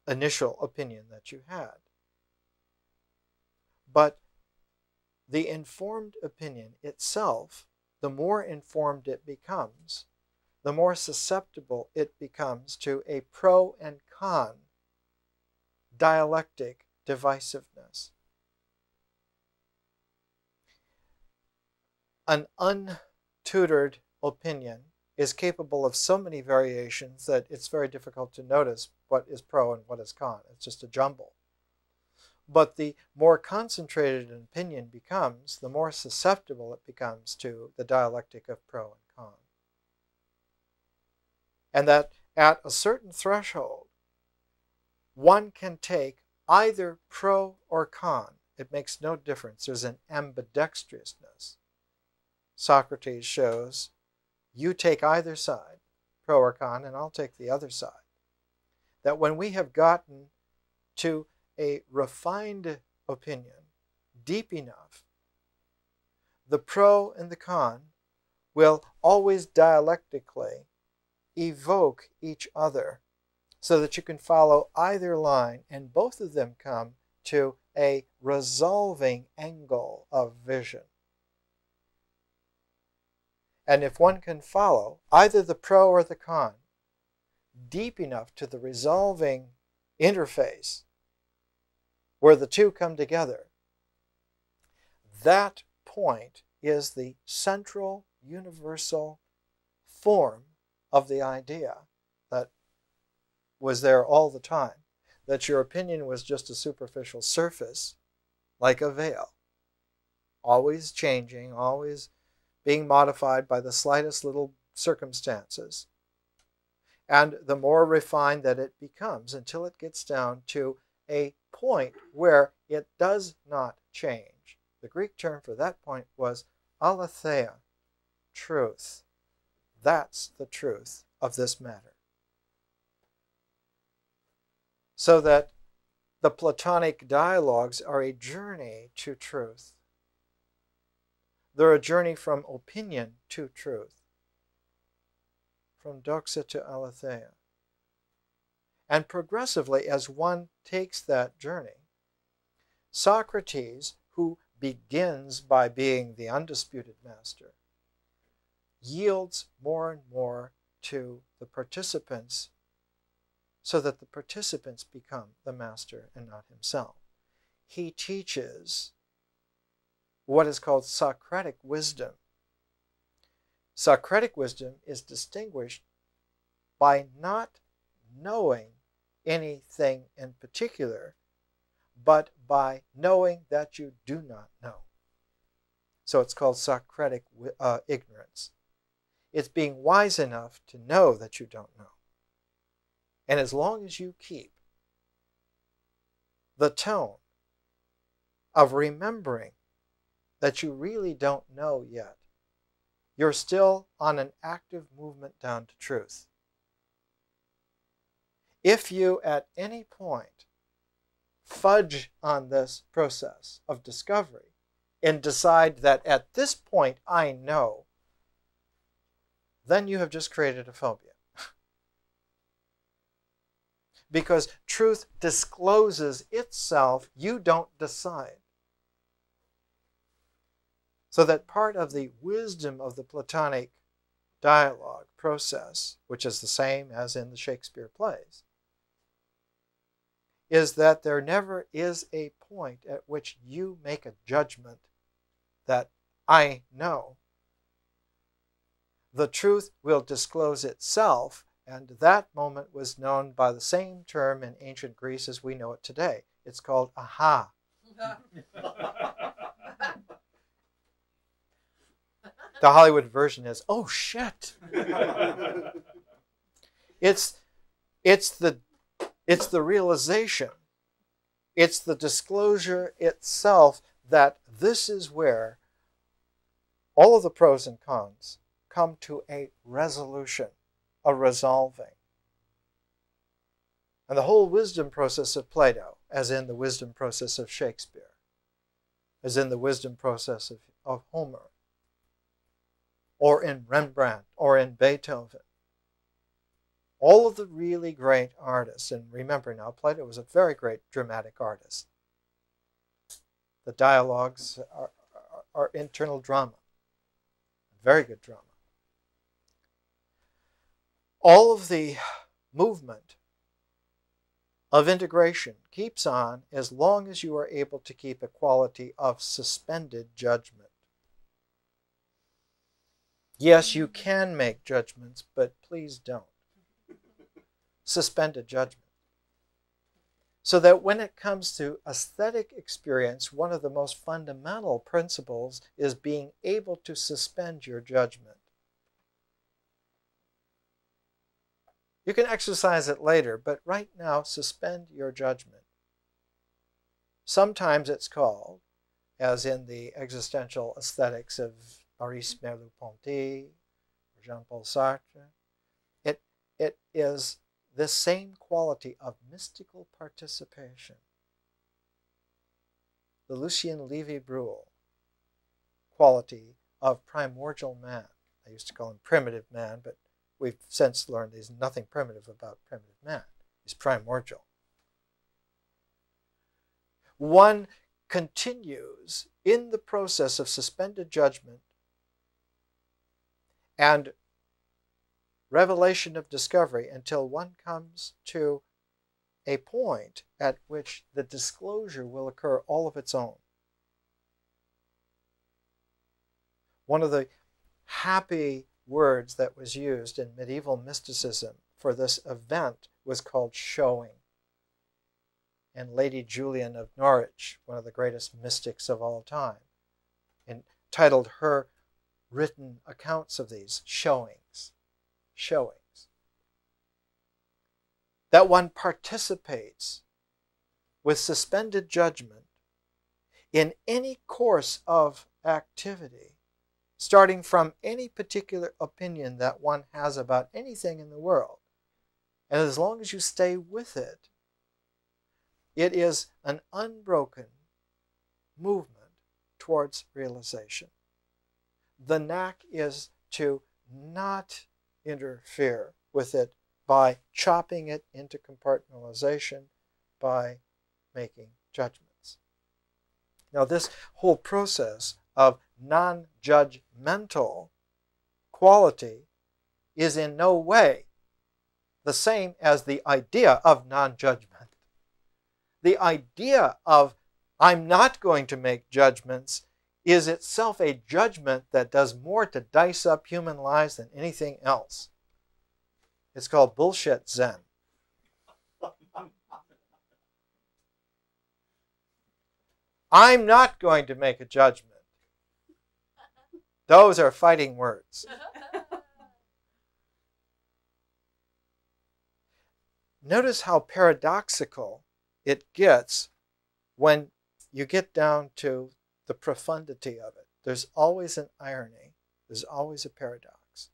initial opinion that you had. But the informed opinion itself, the more informed it becomes, the more susceptible it becomes to a pro and con dialectic divisiveness. An untutored opinion is capable of so many variations that it's very difficult to notice what is pro and what is con. It's just a jumble. But the more concentrated an opinion becomes, the more susceptible it becomes to the dialectic of pro and con. And that at a certain threshold, one can take either pro or con. It makes no difference. There's an ambidextrousness. Socrates shows, you take either side, pro or con, and I'll take the other side. That when we have gotten to a refined opinion deep enough, the pro and the con will always dialectically evoke each other, so that you can follow either line, and both of them come to a resolving angle of vision. And if one can follow either the pro or the con deep enough to the resolving interface where the two come together, that point is the central universal form of the idea that was there all the time, that your opinion was just a superficial surface, like a veil, always changing, always being modified by the slightest little circumstances. And the more refined that it becomes, until it gets down to a point where it does not change. The Greek term for that point was aletheia, truth. That's the truth of this matter. So that the Platonic dialogues are a journey to truth. They're a journey from opinion to truth, from doxa to aletheia. And progressively, as one takes that journey, Socrates, who begins by being the undisputed master, yields more and more to the participants, so that the participants become the master and not himself. He teaches what is called Socratic wisdom. Socratic wisdom is distinguished by not knowing anything in particular, but by knowing that you do not know. So it's called Socratic ignorance. It's being wise enough to know that you don't know. And as long as you keep the tone of remembering that you really don't know yet, you're still on an active movement down to truth. If you at any point fudge on this process of discovery and decide that at this point I know, then you have just created a phobia. because truth discloses itself. You don't decide. So that part of the wisdom of the Platonic dialogue process, which is the same as in the Shakespeare plays, is that there never is a point at which you make a judgment that I know. The truth will disclose itself, and that moment was known by the same term in ancient Greece as we know it today. It's called aha. The Hollywood version is, oh shit. It's the realization, it's the disclosure itself that this is where all of the pros and cons come to a resolution, a resolving. And the whole wisdom process of Plato, as in the wisdom process of Shakespeare, as in the wisdom process of Homer, or in Rembrandt, or in Beethoven. All of the really great artists, and remember now, Plato was a very great dramatic artist. The dialogues are internal drama, very good drama. All of the movement of integration keeps on as long as you are able to keep a quality of suspended judgment. Yes, you can make judgments, but please don't. Suspended judgment. So that when it comes to aesthetic experience, one of the most fundamental principles is being able to suspend your judgment. You can exercise it later, but right now, suspend your judgment. Sometimes it's called, as in the existential aesthetics of Maurice Merleau-Ponty, Jean-Paul Sartre, it is this same quality of mystical participation. The Lucien Levy-Bruel quality of primordial man. I used to call him primitive man, but we've since learned there's nothing primitive about primitive man. He's primordial. One continues in the process of suspended judgment and revelation of discovery until one comes to a point at which the disclosure will occur all of its own. One of the happy words that was used in medieval mysticism for this event was called showing. And Lady Julian of Norwich, one of the greatest mystics of all time, entitled her written accounts of these showings, that one participates with suspended judgment in any course of activity, starting from any particular opinion that one has about anything in the world. And as long as you stay with it, it is an unbroken movement towards realization. The knack is to not interfere with it by chopping it into compartmentalization, by making judgments. Now, this whole process of non-judgmental quality is in no way the same as the idea of non-judgment. The idea of I'm not going to make judgments is itself a judgment that does more to dice up human lives than anything else. It's called bullshit Zen. I'm not going to make a judgment. Those are fighting words. Notice how paradoxical it gets when you get down to the profundity of it. There's always an irony. There's always a paradox.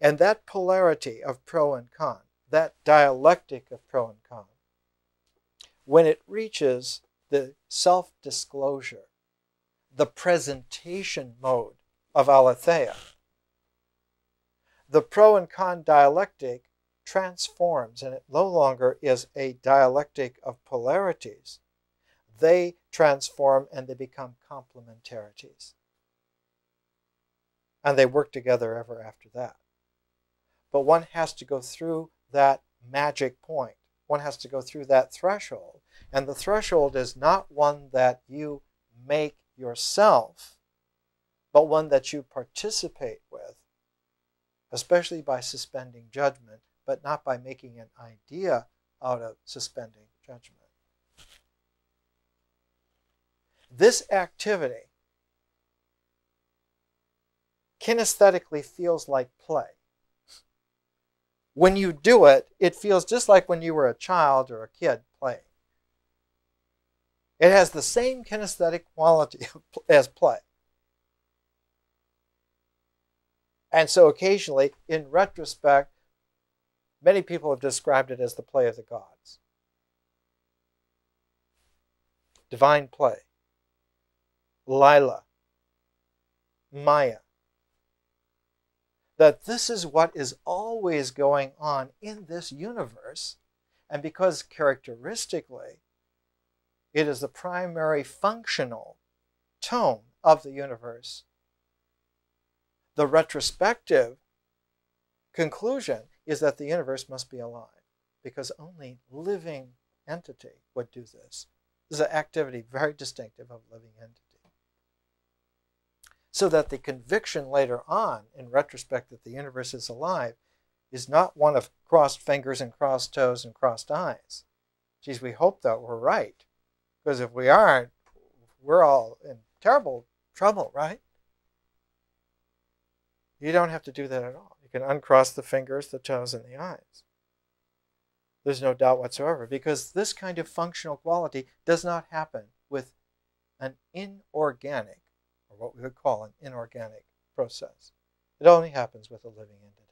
And that polarity of pro and con, that dialectic of pro and con, when it reaches the self-disclosure, the presentation mode of aletheia, the pro and con dialectic transforms, and it no longer is a dialectic of polarities. They transform and they become complementarities. And they work together ever after that. But one has to go through that magic point. One has to go through that threshold. And the threshold is not one that you make yourself, but one that you participate with, especially by suspending judgment, but not by making an idea out of suspending judgment. This activity kinesthetically feels like play. When you do it, it feels just like when you were a child or a kid playing. It has the same kinesthetic quality as play. And so occasionally, in retrospect, many people have described it as the play of the gods. Divine play. Lila. Maya. That this is what is always going on in this universe, and because characteristically, it is the primary functional tone of the universe. The retrospective conclusion is that the universe must be alive, because only living entity would do this. This is an activity very distinctive of living entity. So that the conviction later on, in retrospect, that the universe is alive is not one of crossed fingers and crossed toes and crossed eyes. Geez, we hope that we're right. Because if we aren't, we're all in terrible trouble, right? You don't have to do that at all. You can uncross the fingers, the toes, and the eyes. There's no doubt whatsoever, because this kind of functional quality does not happen with an inorganic, or what we would call an inorganic process. It only happens with a living entity.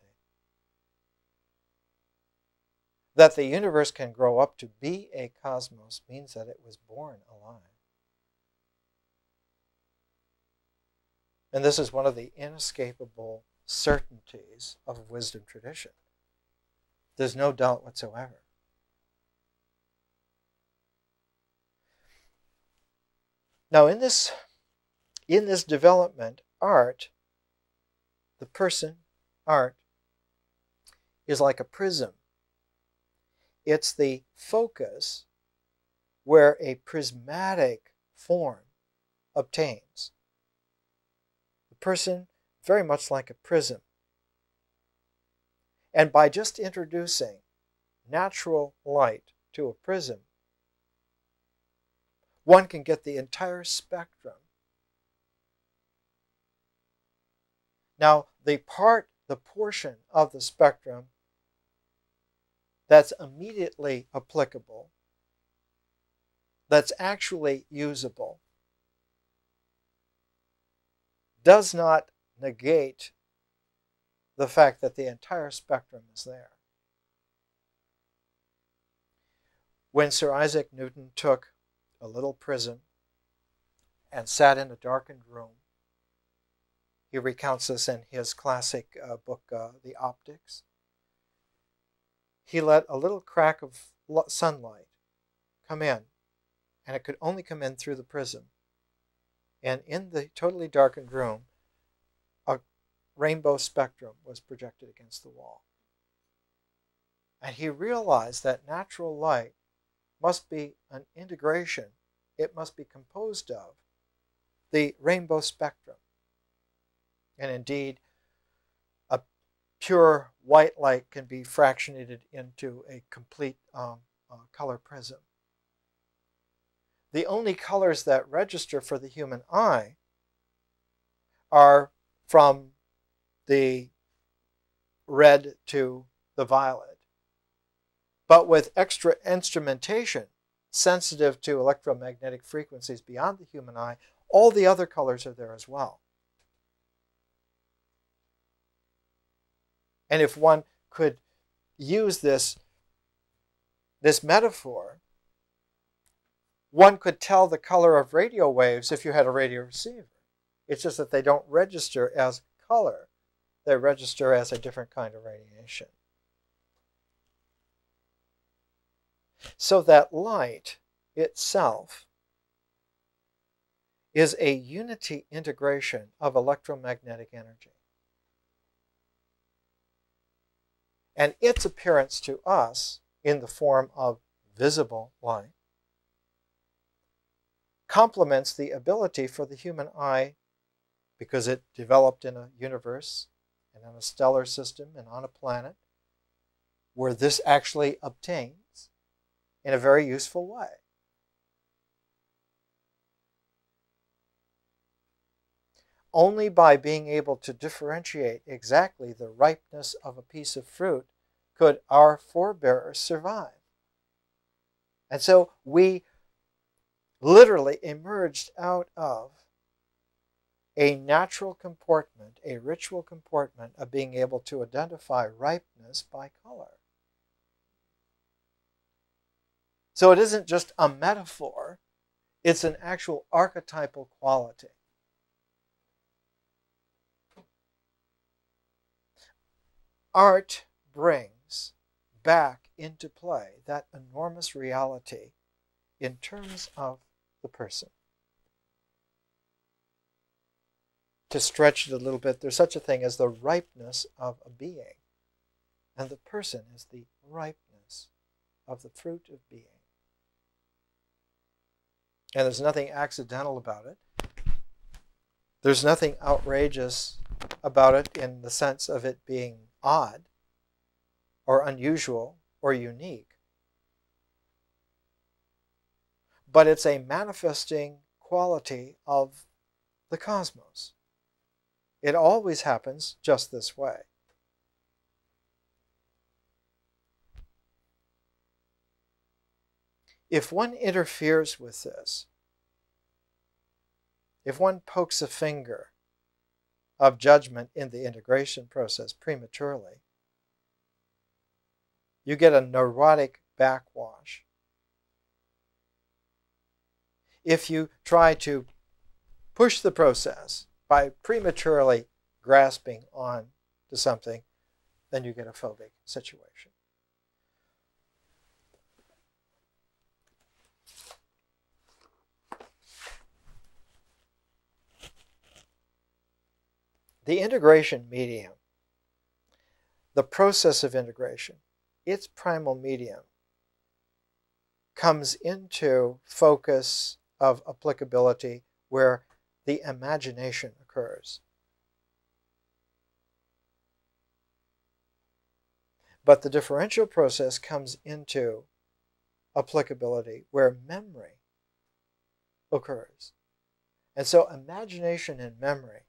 That the universe can grow up to be a cosmos means that it was born alive. And this is one of the inescapable certainties of wisdom tradition. There's no doubt whatsoever. Now in this development, art, the person, art, is like a prism. It's the focus where a prismatic form obtains. The person, very much like a prism. And by just introducing natural light to a prism, one can get the entire spectrum. Now, the portion of the spectrum that's immediately applicable, that's actually usable, does not negate the fact that the entire spectrum is there. When Sir Isaac Newton took a little prism and sat in a darkened room, he recounts this in his classic book, The Optics. He let a little crack of sunlight come in, and it could only come in through the prism. And in the totally darkened room, a rainbow spectrum was projected against the wall. And he realized that natural light must be an integration, it must be composed of the rainbow spectrum. And indeed, pure white light can be fractionated into a complete color prism. The only colors that register for the human eye are from the red to the violet. But with extra instrumentation sensitive to electromagnetic frequencies beyond the human eye, all the other colors are there as well. And if one could use this metaphor, one could tell the color of radio waves if you had a radio receiver. It's just that they don't register as color. They register as a different kind of radiation. So that light itself is a unity integration of electromagnetic energy. And its appearance to us in the form of visible light complements the ability for the human eye, because it developed in a universe and in a stellar system and on a planet where this actually obtains in a very useful way. Only by being able to differentiate exactly the ripeness of a piece of fruit could our forebears survive. And so we literally emerged out of a natural comportment, a ritual comportment of being able to identify ripeness by color. So it isn't just a metaphor, it's an actual archetypal quality. Art brings back into play that enormous reality in terms of the person. To stretch it a little bit, there's such a thing as the ripeness of a being, and the person is the ripeness of the fruit of being. And there's nothing accidental about it. There's nothing outrageous about it in the sense of it being odd or unusual or unique. But it's a manifesting quality of the cosmos. It always happens just this way. If one interferes with this, if one pokes a finger of judgment in the integration process prematurely, you get a neurotic backwash. If you try to push the process by prematurely grasping on to something, then you get a phobic situation. The integration medium, the process of integration, its primal medium, comes into focus of applicability where the imagination occurs. But the differential process comes into applicability where memory occurs. And so imagination and memory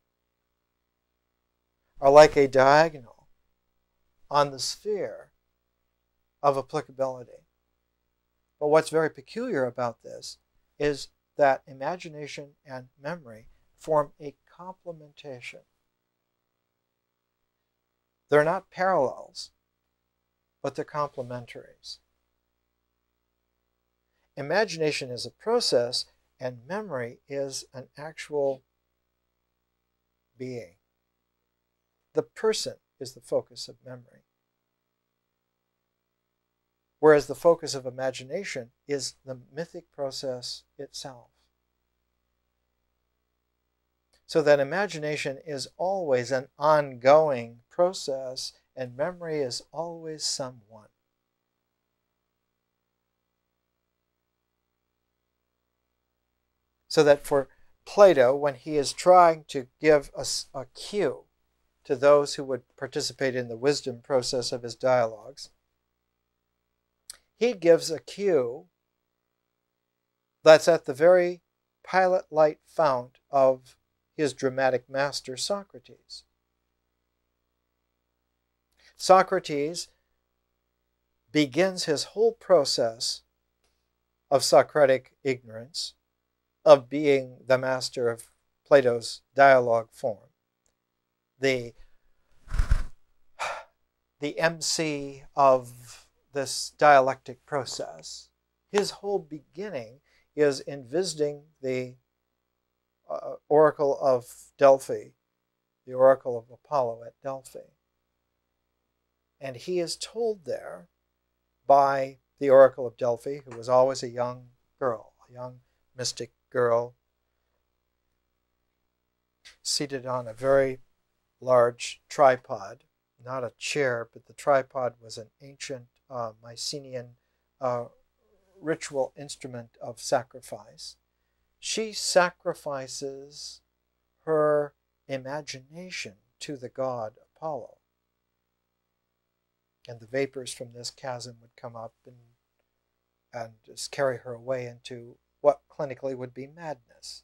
are like a diagonal on the sphere of applicability. But what's very peculiar about this is that imagination and memory form a complementation. They're not parallels, but they're complementaries. Imagination is a process, and memory is an actual being. The person is the focus of memory, whereas the focus of imagination is the mythic process itself. So that imagination is always an ongoing process, and memory is always someone. So that for Plato, when he is trying to give a cue to those who would participate in the wisdom process of his dialogues, he gives a cue that's at the very pilot-light fount of his dramatic master, Socrates. Socrates begins his whole process of Socratic ignorance, of being the master of Plato's dialogue form, the MC of this dialectic process. His whole beginning is envisaging the Oracle of Delphi, the Oracle of Apollo at Delphi. And he is told there by the Oracle of Delphi, who was always a young girl, a young mystic girl, seated on a very large tripod, not a chair, but the tripod was an ancient Mycenaean ritual instrument of sacrifice. She sacrifices her imagination to the god Apollo. And the vapors from this chasm would come up and just carry her away into what clinically would be madness.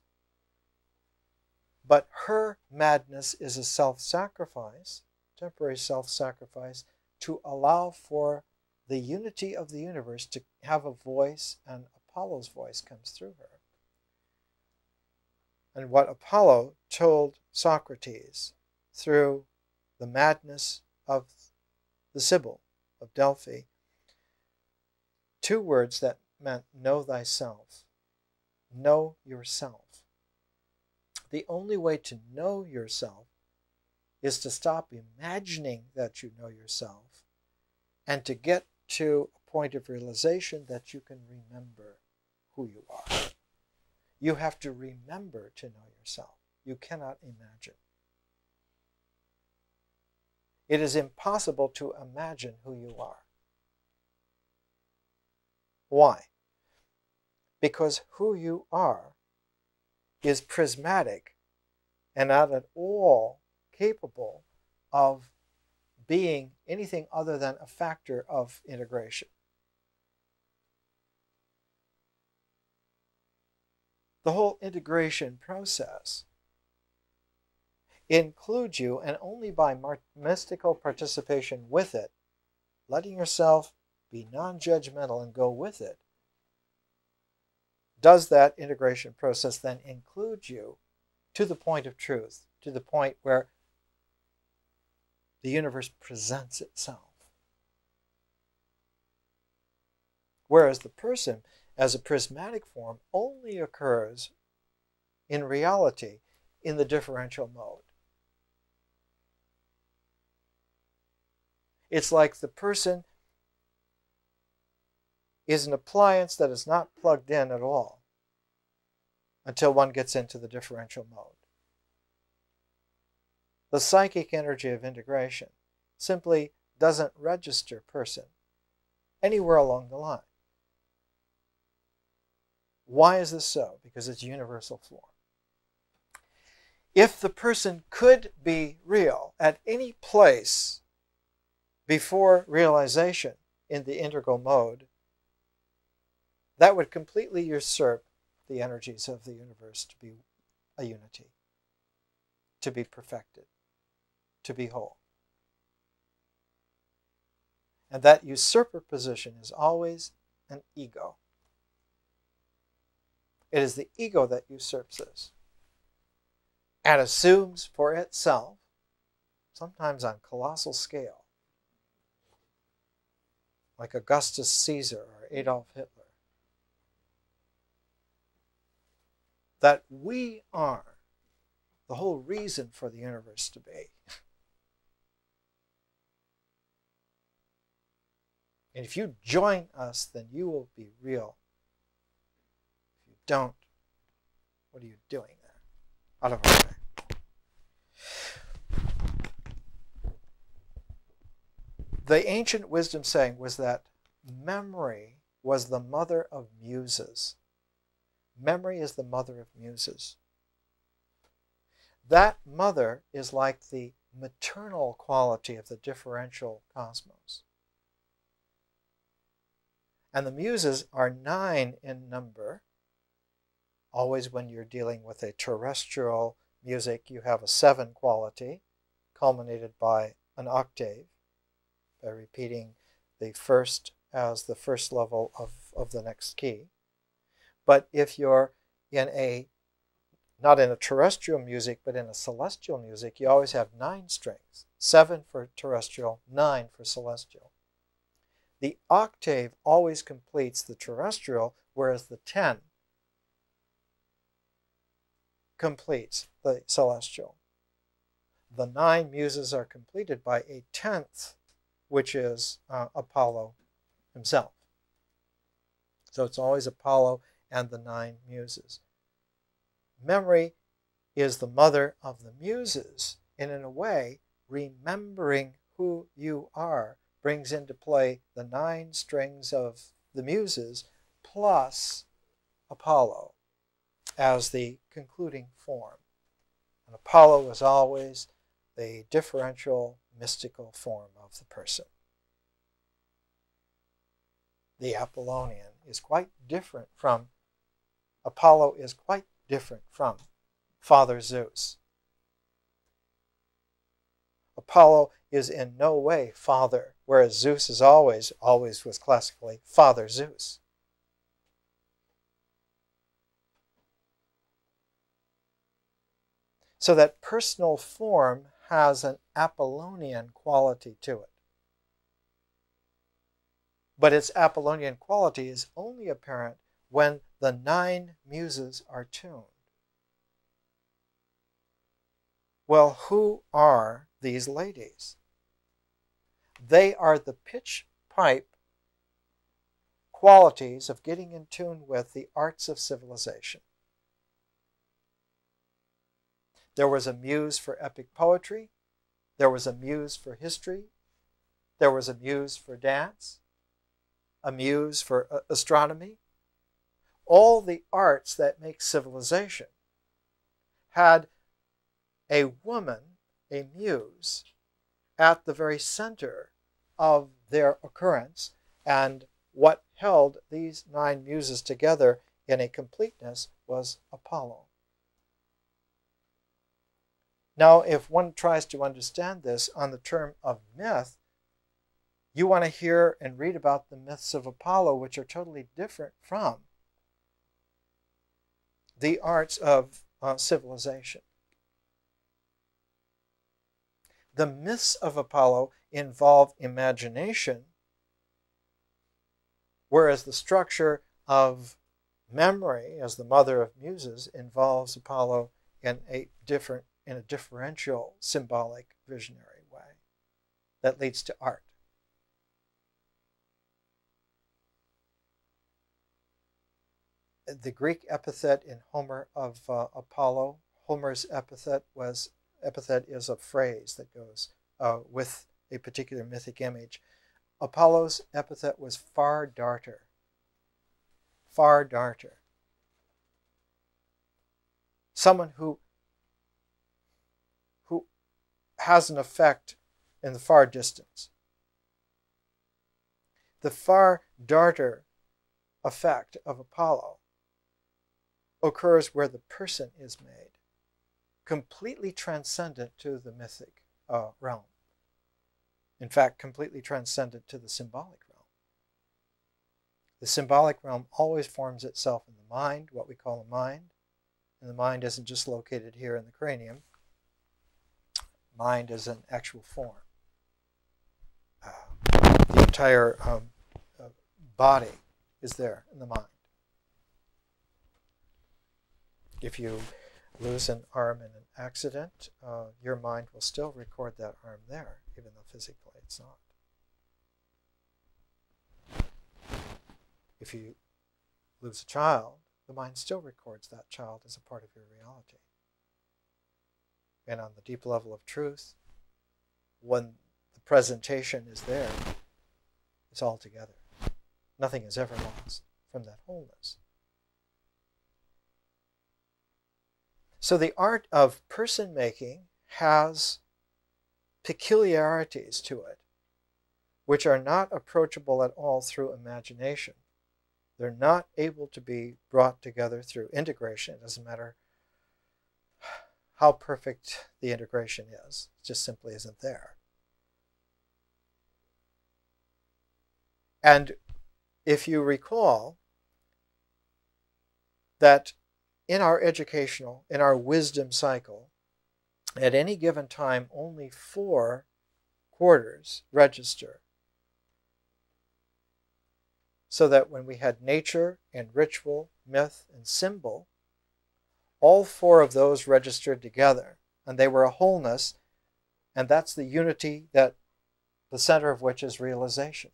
But her madness is a self-sacrifice, temporary self-sacrifice, to allow for the unity of the universe to have a voice, and Apollo's voice comes through her. And what Apollo told Socrates through the madness of the Sibyl of Delphi, two words that meant know thyself, know yourself. The only way to know yourself is to stop imagining that you know yourself and to get to a point of realization that you can remember who you are. You have to remember to know yourself. You cannot imagine. It is impossible to imagine who you are. Why? Because who you are is prismatic and not at all capable of being anything other than a factor of integration. The whole integration process includes you, and only by mystical participation with it, letting yourself be non-judgmental and go with it, does that integration process then include you to the point of truth, to the point where the universe presents itself. Whereas the person, as a prismatic form, only occurs in reality in the differential mode. It's like the person is an appliance that is not plugged in at all until one gets into the differential mode. The psychic energy of integration simply doesn't register person anywhere along the line. Why is this so? Because it's universal form. If the person could be real at any place before realization in the integral mode, that would completely usurp the energies of the universe to be a unity, to be perfected, to be whole. And that usurper position is always an ego. It is the ego that usurps this and assumes for itself, sometimes on colossal scale, like Augustus Caesar or Adolf Hitler, that we are the whole reason for the universe to be. And if you join us, then you will be real. Don't. What are you doing there? Out of our way. The ancient wisdom saying was that memory was the mother of muses. Memory is the mother of muses. That mother is like the maternal quality of the differential cosmos. And the muses are 9 in number. Always when you're dealing with a terrestrial music, you have a 7 quality, culminated by an octave, by repeating the first as the first level of the next key. But if you're in a, not in a terrestrial music, but in a celestial music, you always have 9 strings, 7 for terrestrial, 9 for celestial. The octave always completes the terrestrial, whereas the 10 completes the celestial. The 9 muses are completed by a 10th, which is Apollo himself, So it's always Apollo and the 9 muses. Memory is the mother of the muses, and in a way, remembering who you are brings into play the 9 strings of the muses plus Apollo as the concluding form. And Apollo is always the differential mystical form of the person. The Apollonian is quite different from Apollo, is quite different from Father Zeus. Apollo is in no way father, whereas Zeus is always was classically Father Zeus. So that personal form has an Apollonian quality to it. But its Apollonian quality is only apparent when the 9 muses are tuned. Well, who are these ladies? They are the pitch pipe qualities of getting in tune with the arts of civilization. There was a muse for epic poetry. There was a muse for history. There was a muse for dance. A muse for astronomy. All the arts that make civilization had a woman, a muse, at the very center of their occurrence, and what held these 9 muses together in a completeness was Apollo. Now, if one tries to understand this on the term of myth, you want to hear and read about the myths of Apollo, which are totally different from the arts of civilization. The myths of Apollo involve imagination, whereas the structure of memory, as the mother of muses, involves Apollo in a differential symbolic visionary way that leads to art. The Greek epithet in Homer of Apollo, Homer's epithet was, epithet is a phrase that goes with a particular mythic image. Apollo's epithet was far darter. Far darter. Someone who has an effect in the far distance. The far darter effect of Apollo occurs where the person is made, completely transcendent to the mythic realm. In fact, completely transcendent to the symbolic realm. The symbolic realm always forms itself in the mind, what we call the mind. And the mind isn't just located here in the cranium. Mind is an actual form. The entire body is there in the mind. If you lose an arm in an accident, your mind will still record that arm there, even though physically it's not. If you lose a child, the mind still records that child as a part of your reality. And on the deep level of truth, when the presentation is there, it's all together. Nothing is ever lost from that wholeness. So the art of person-making has peculiarities to it, which are not approachable at all through imagination. They're not able to be brought together through integration. It doesn't matter how perfect the integration is. It just simply isn't there. And if you recall that in our educational, in our wisdom cycle, at any given time, only 4 quarters register. So that when we had nature and ritual, myth and symbol, all 4 of those registered together, and they were a wholeness, and that's the unity that the center of which is realization.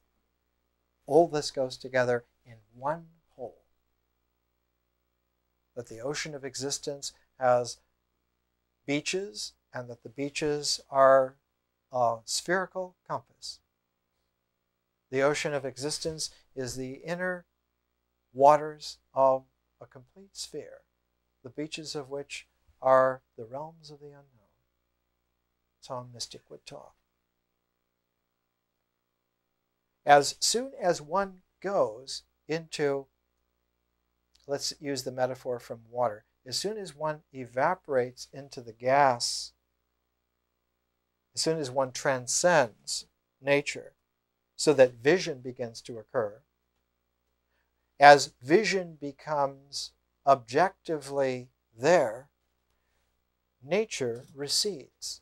All this goes together in one that the ocean of existence has beaches and that the beaches are a spherical compass. The ocean of existence is the inner waters of a complete sphere, the beaches of which are the realms of the unknown. So a mystic would talk. As soon as one goes into, let's use the metaphor from water, as soon as one evaporates into the gas, as soon as one transcends nature so that vision begins to occur, as vision becomes objectively there, nature recedes.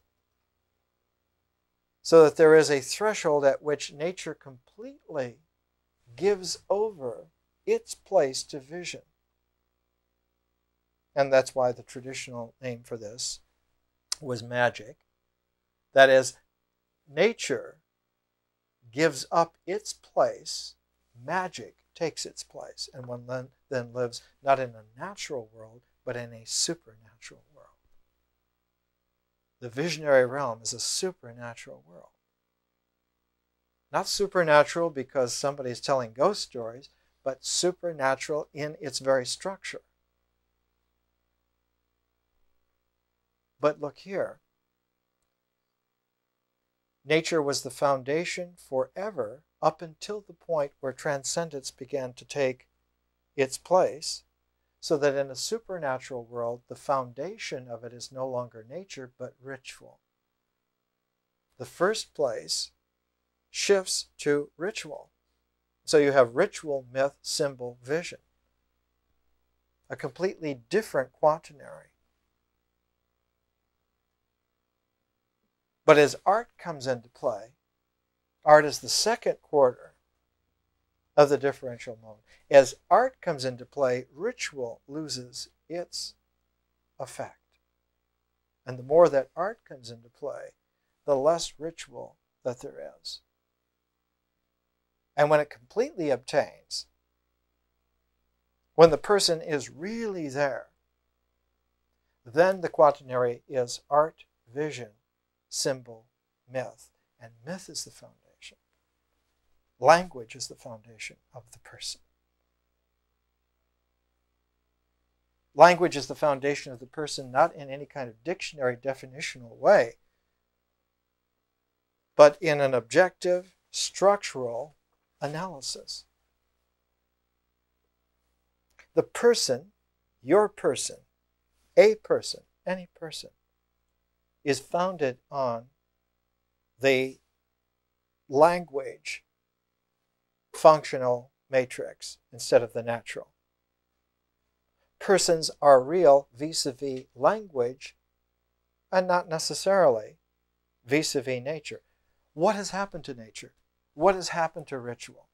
So that there is a threshold at which nature completely gives over its place to vision. And that's why the traditional name for this was magic. That is, nature gives up its place, magic takes its place, and one then lives not in a natural world, but in a supernatural world. The visionary realm is a supernatural world. Not supernatural because somebody's telling ghost stories, but supernatural in its very structure. But look here. Nature was the foundation forever up until the point where transcendence began to take its place, so that in a supernatural world, the foundation of it is no longer nature, but ritual. The first place shifts to ritual. So you have ritual, myth, symbol, vision. A completely different quaternary. But as art comes into play, art is the second quarter of the differential mode. As art comes into play, ritual loses its effect. And the more that art comes into play, the less ritual that there is. And when it completely obtains, when the person is really there, then the quaternary is art, vision, symbol, myth. And myth is the foundation. Language is the foundation of the person. Language is the foundation of the person, not in any kind of dictionary definitional way, but in an objective, structural analysis. The person, your person, a person, any person, is founded on the language functional matrix instead of the natural. Persons are real vis-a-vis language and not necessarily vis-a-vis nature. What has happened to nature? What has happened to ritual?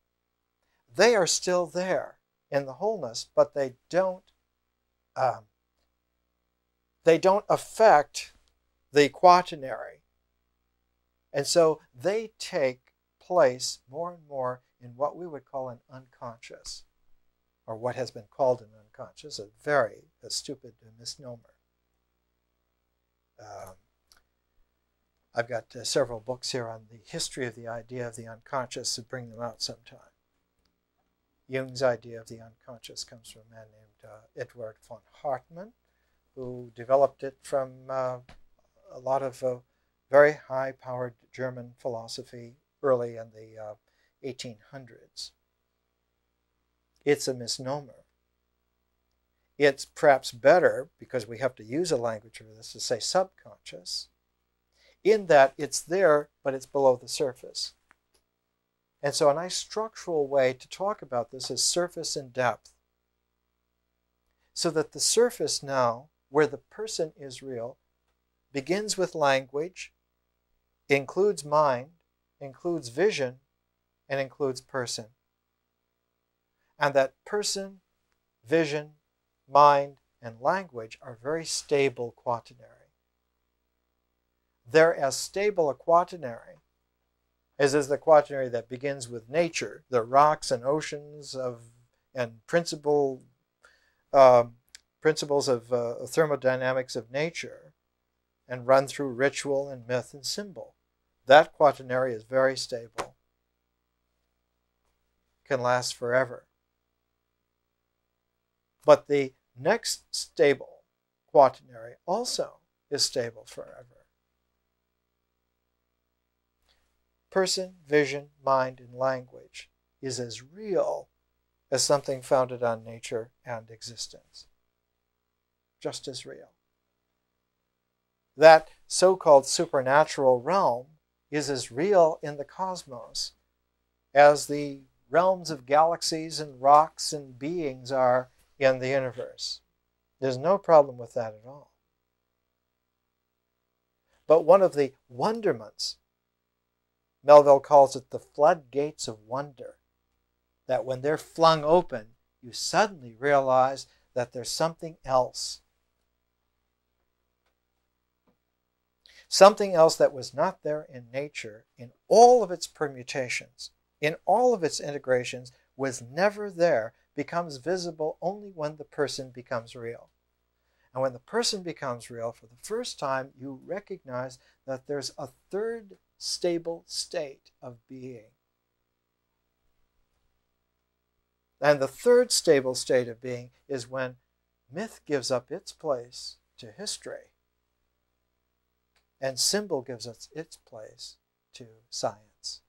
They are still there in the wholeness, but they don't affect the quaternary. And so they take place more and more in what we would call an unconscious, or what has been called an unconscious, a very stupid misnomer. I've got several books here on the history of the idea of the unconscious, to bring them out sometime. Jung's idea of the unconscious comes from a man named Eduard von Hartmann, who developed it from a lot of very high-powered German philosophy early in the 1800s. It's a misnomer. It's perhaps better, because we have to use a language for this, to say subconscious, in that it's there, but it's below the surface. And so a nice structural way to talk about this is surface and depth. So that the surface now, where the person is real, begins with language, includes mind, includes vision, and includes person. And that person, vision, mind, and language are very stable quaternary. They're as stable a quaternary as is the quaternary that begins with nature, the rocks and oceans and principal principles of thermodynamics of nature and run through ritual and myth and symbol. That quaternary is very stable, can last forever. But the next stable quaternary also is stable forever. Person, vision, mind, and language is as real as something founded on nature and existence. Just as real. That so-called supernatural realm is as real in the cosmos as the realms of galaxies and rocks and beings are in the universe. There's no problem with that at all. But one of the wonderments, Melville calls it the floodgates of wonder, that when they're flung open, you suddenly realize that there's something else. Something else that was not there in nature, in all of its permutations, in all of its integrations, was never there, becomes visible only when the person becomes real. And when the person becomes real, for the first time, you recognize that there's a third stable state of being. And the third stable state of being is when myth gives up its place to history and symbol gives us its place to science.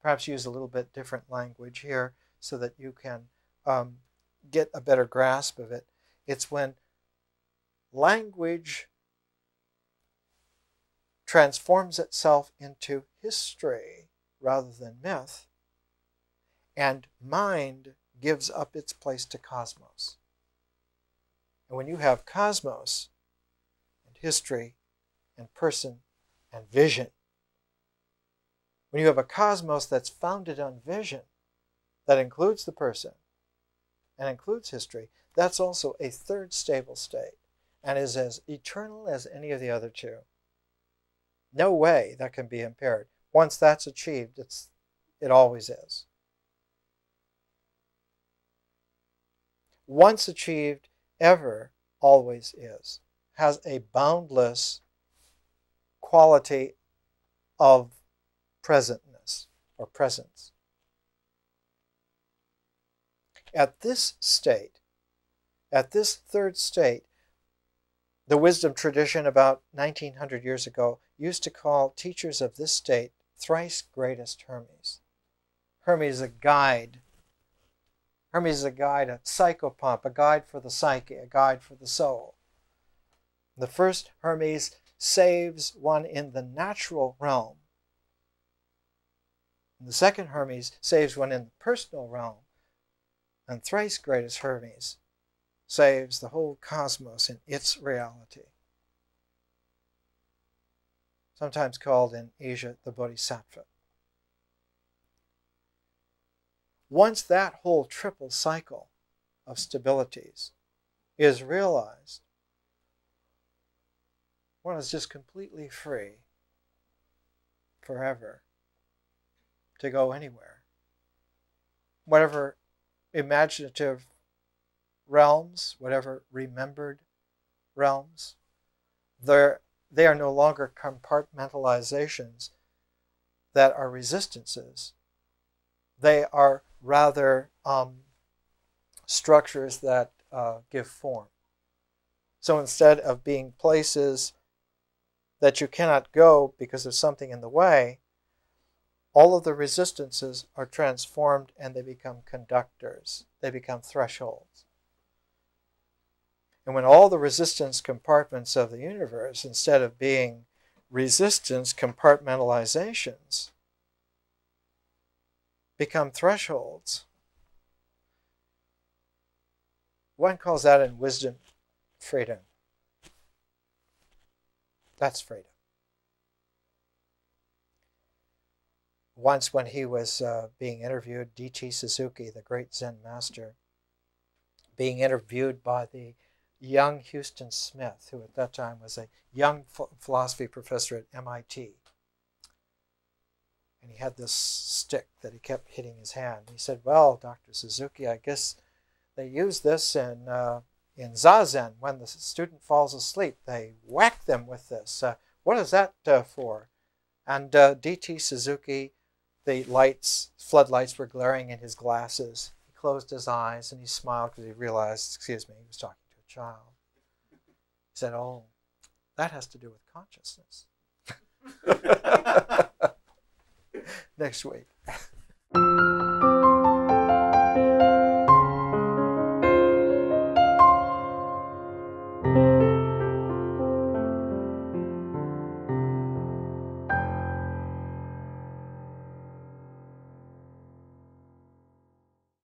Perhaps use a little bit different language here so that you can get a better grasp of it. It's when language transforms itself into history rather than myth, and mind gives up its place to cosmos. And when you have cosmos and history and person and vision, when you have a cosmos that's founded on vision, that includes the person and includes history, that's also a third stable state and is as eternal as any of the other two. No way that can be impaired. Once that's achieved, it always is. Once achieved, ever, always is, has a boundless quality of presentness or presence. At this state, at this third state, the wisdom tradition about 1900 years ago used to call teachers of this state thrice greatest Hermes. Hermes is a guide. Hermes is a guide, a psychopomp, a guide for the psyche, a guide for the soul. The first Hermes saves one in the natural realm. And the second Hermes saves one in the personal realm. And thrice greatest Hermes saves the whole cosmos in its reality. Sometimes called in Asia the Bodhisattva. Once that whole triple cycle of stabilities is realized, one is just completely free forever to go anywhere. Whatever imaginative realms, whatever remembered realms, they are no longer compartmentalizations that are resistances. They are rather structures that give form. So instead of being places that you cannot go because there's something in the way, all of the resistances are transformed and they become conductors. They become thresholds. And when all the resistance compartments of the universe, instead of being resistance compartmentalizations, become thresholds. One calls that in wisdom freedom. That's freedom. Once when he was being interviewed, D.T. Suzuki, the great Zen master, being interviewed by the young Houston Smith, who at that time was a young philosophy professor at MIT. And he had this stick that he kept hitting his hand. He said, well, Dr. Suzuki, I guess They use this in Zazen. When the student falls asleep, they whack them with this. What is that for? And D.T. Suzuki, the lights, floodlights were glaring in his glasses. He closed his eyes and he smiled because he realized, excuse me, he was talking to a child. He said, oh, that has to do with consciousness. Next week.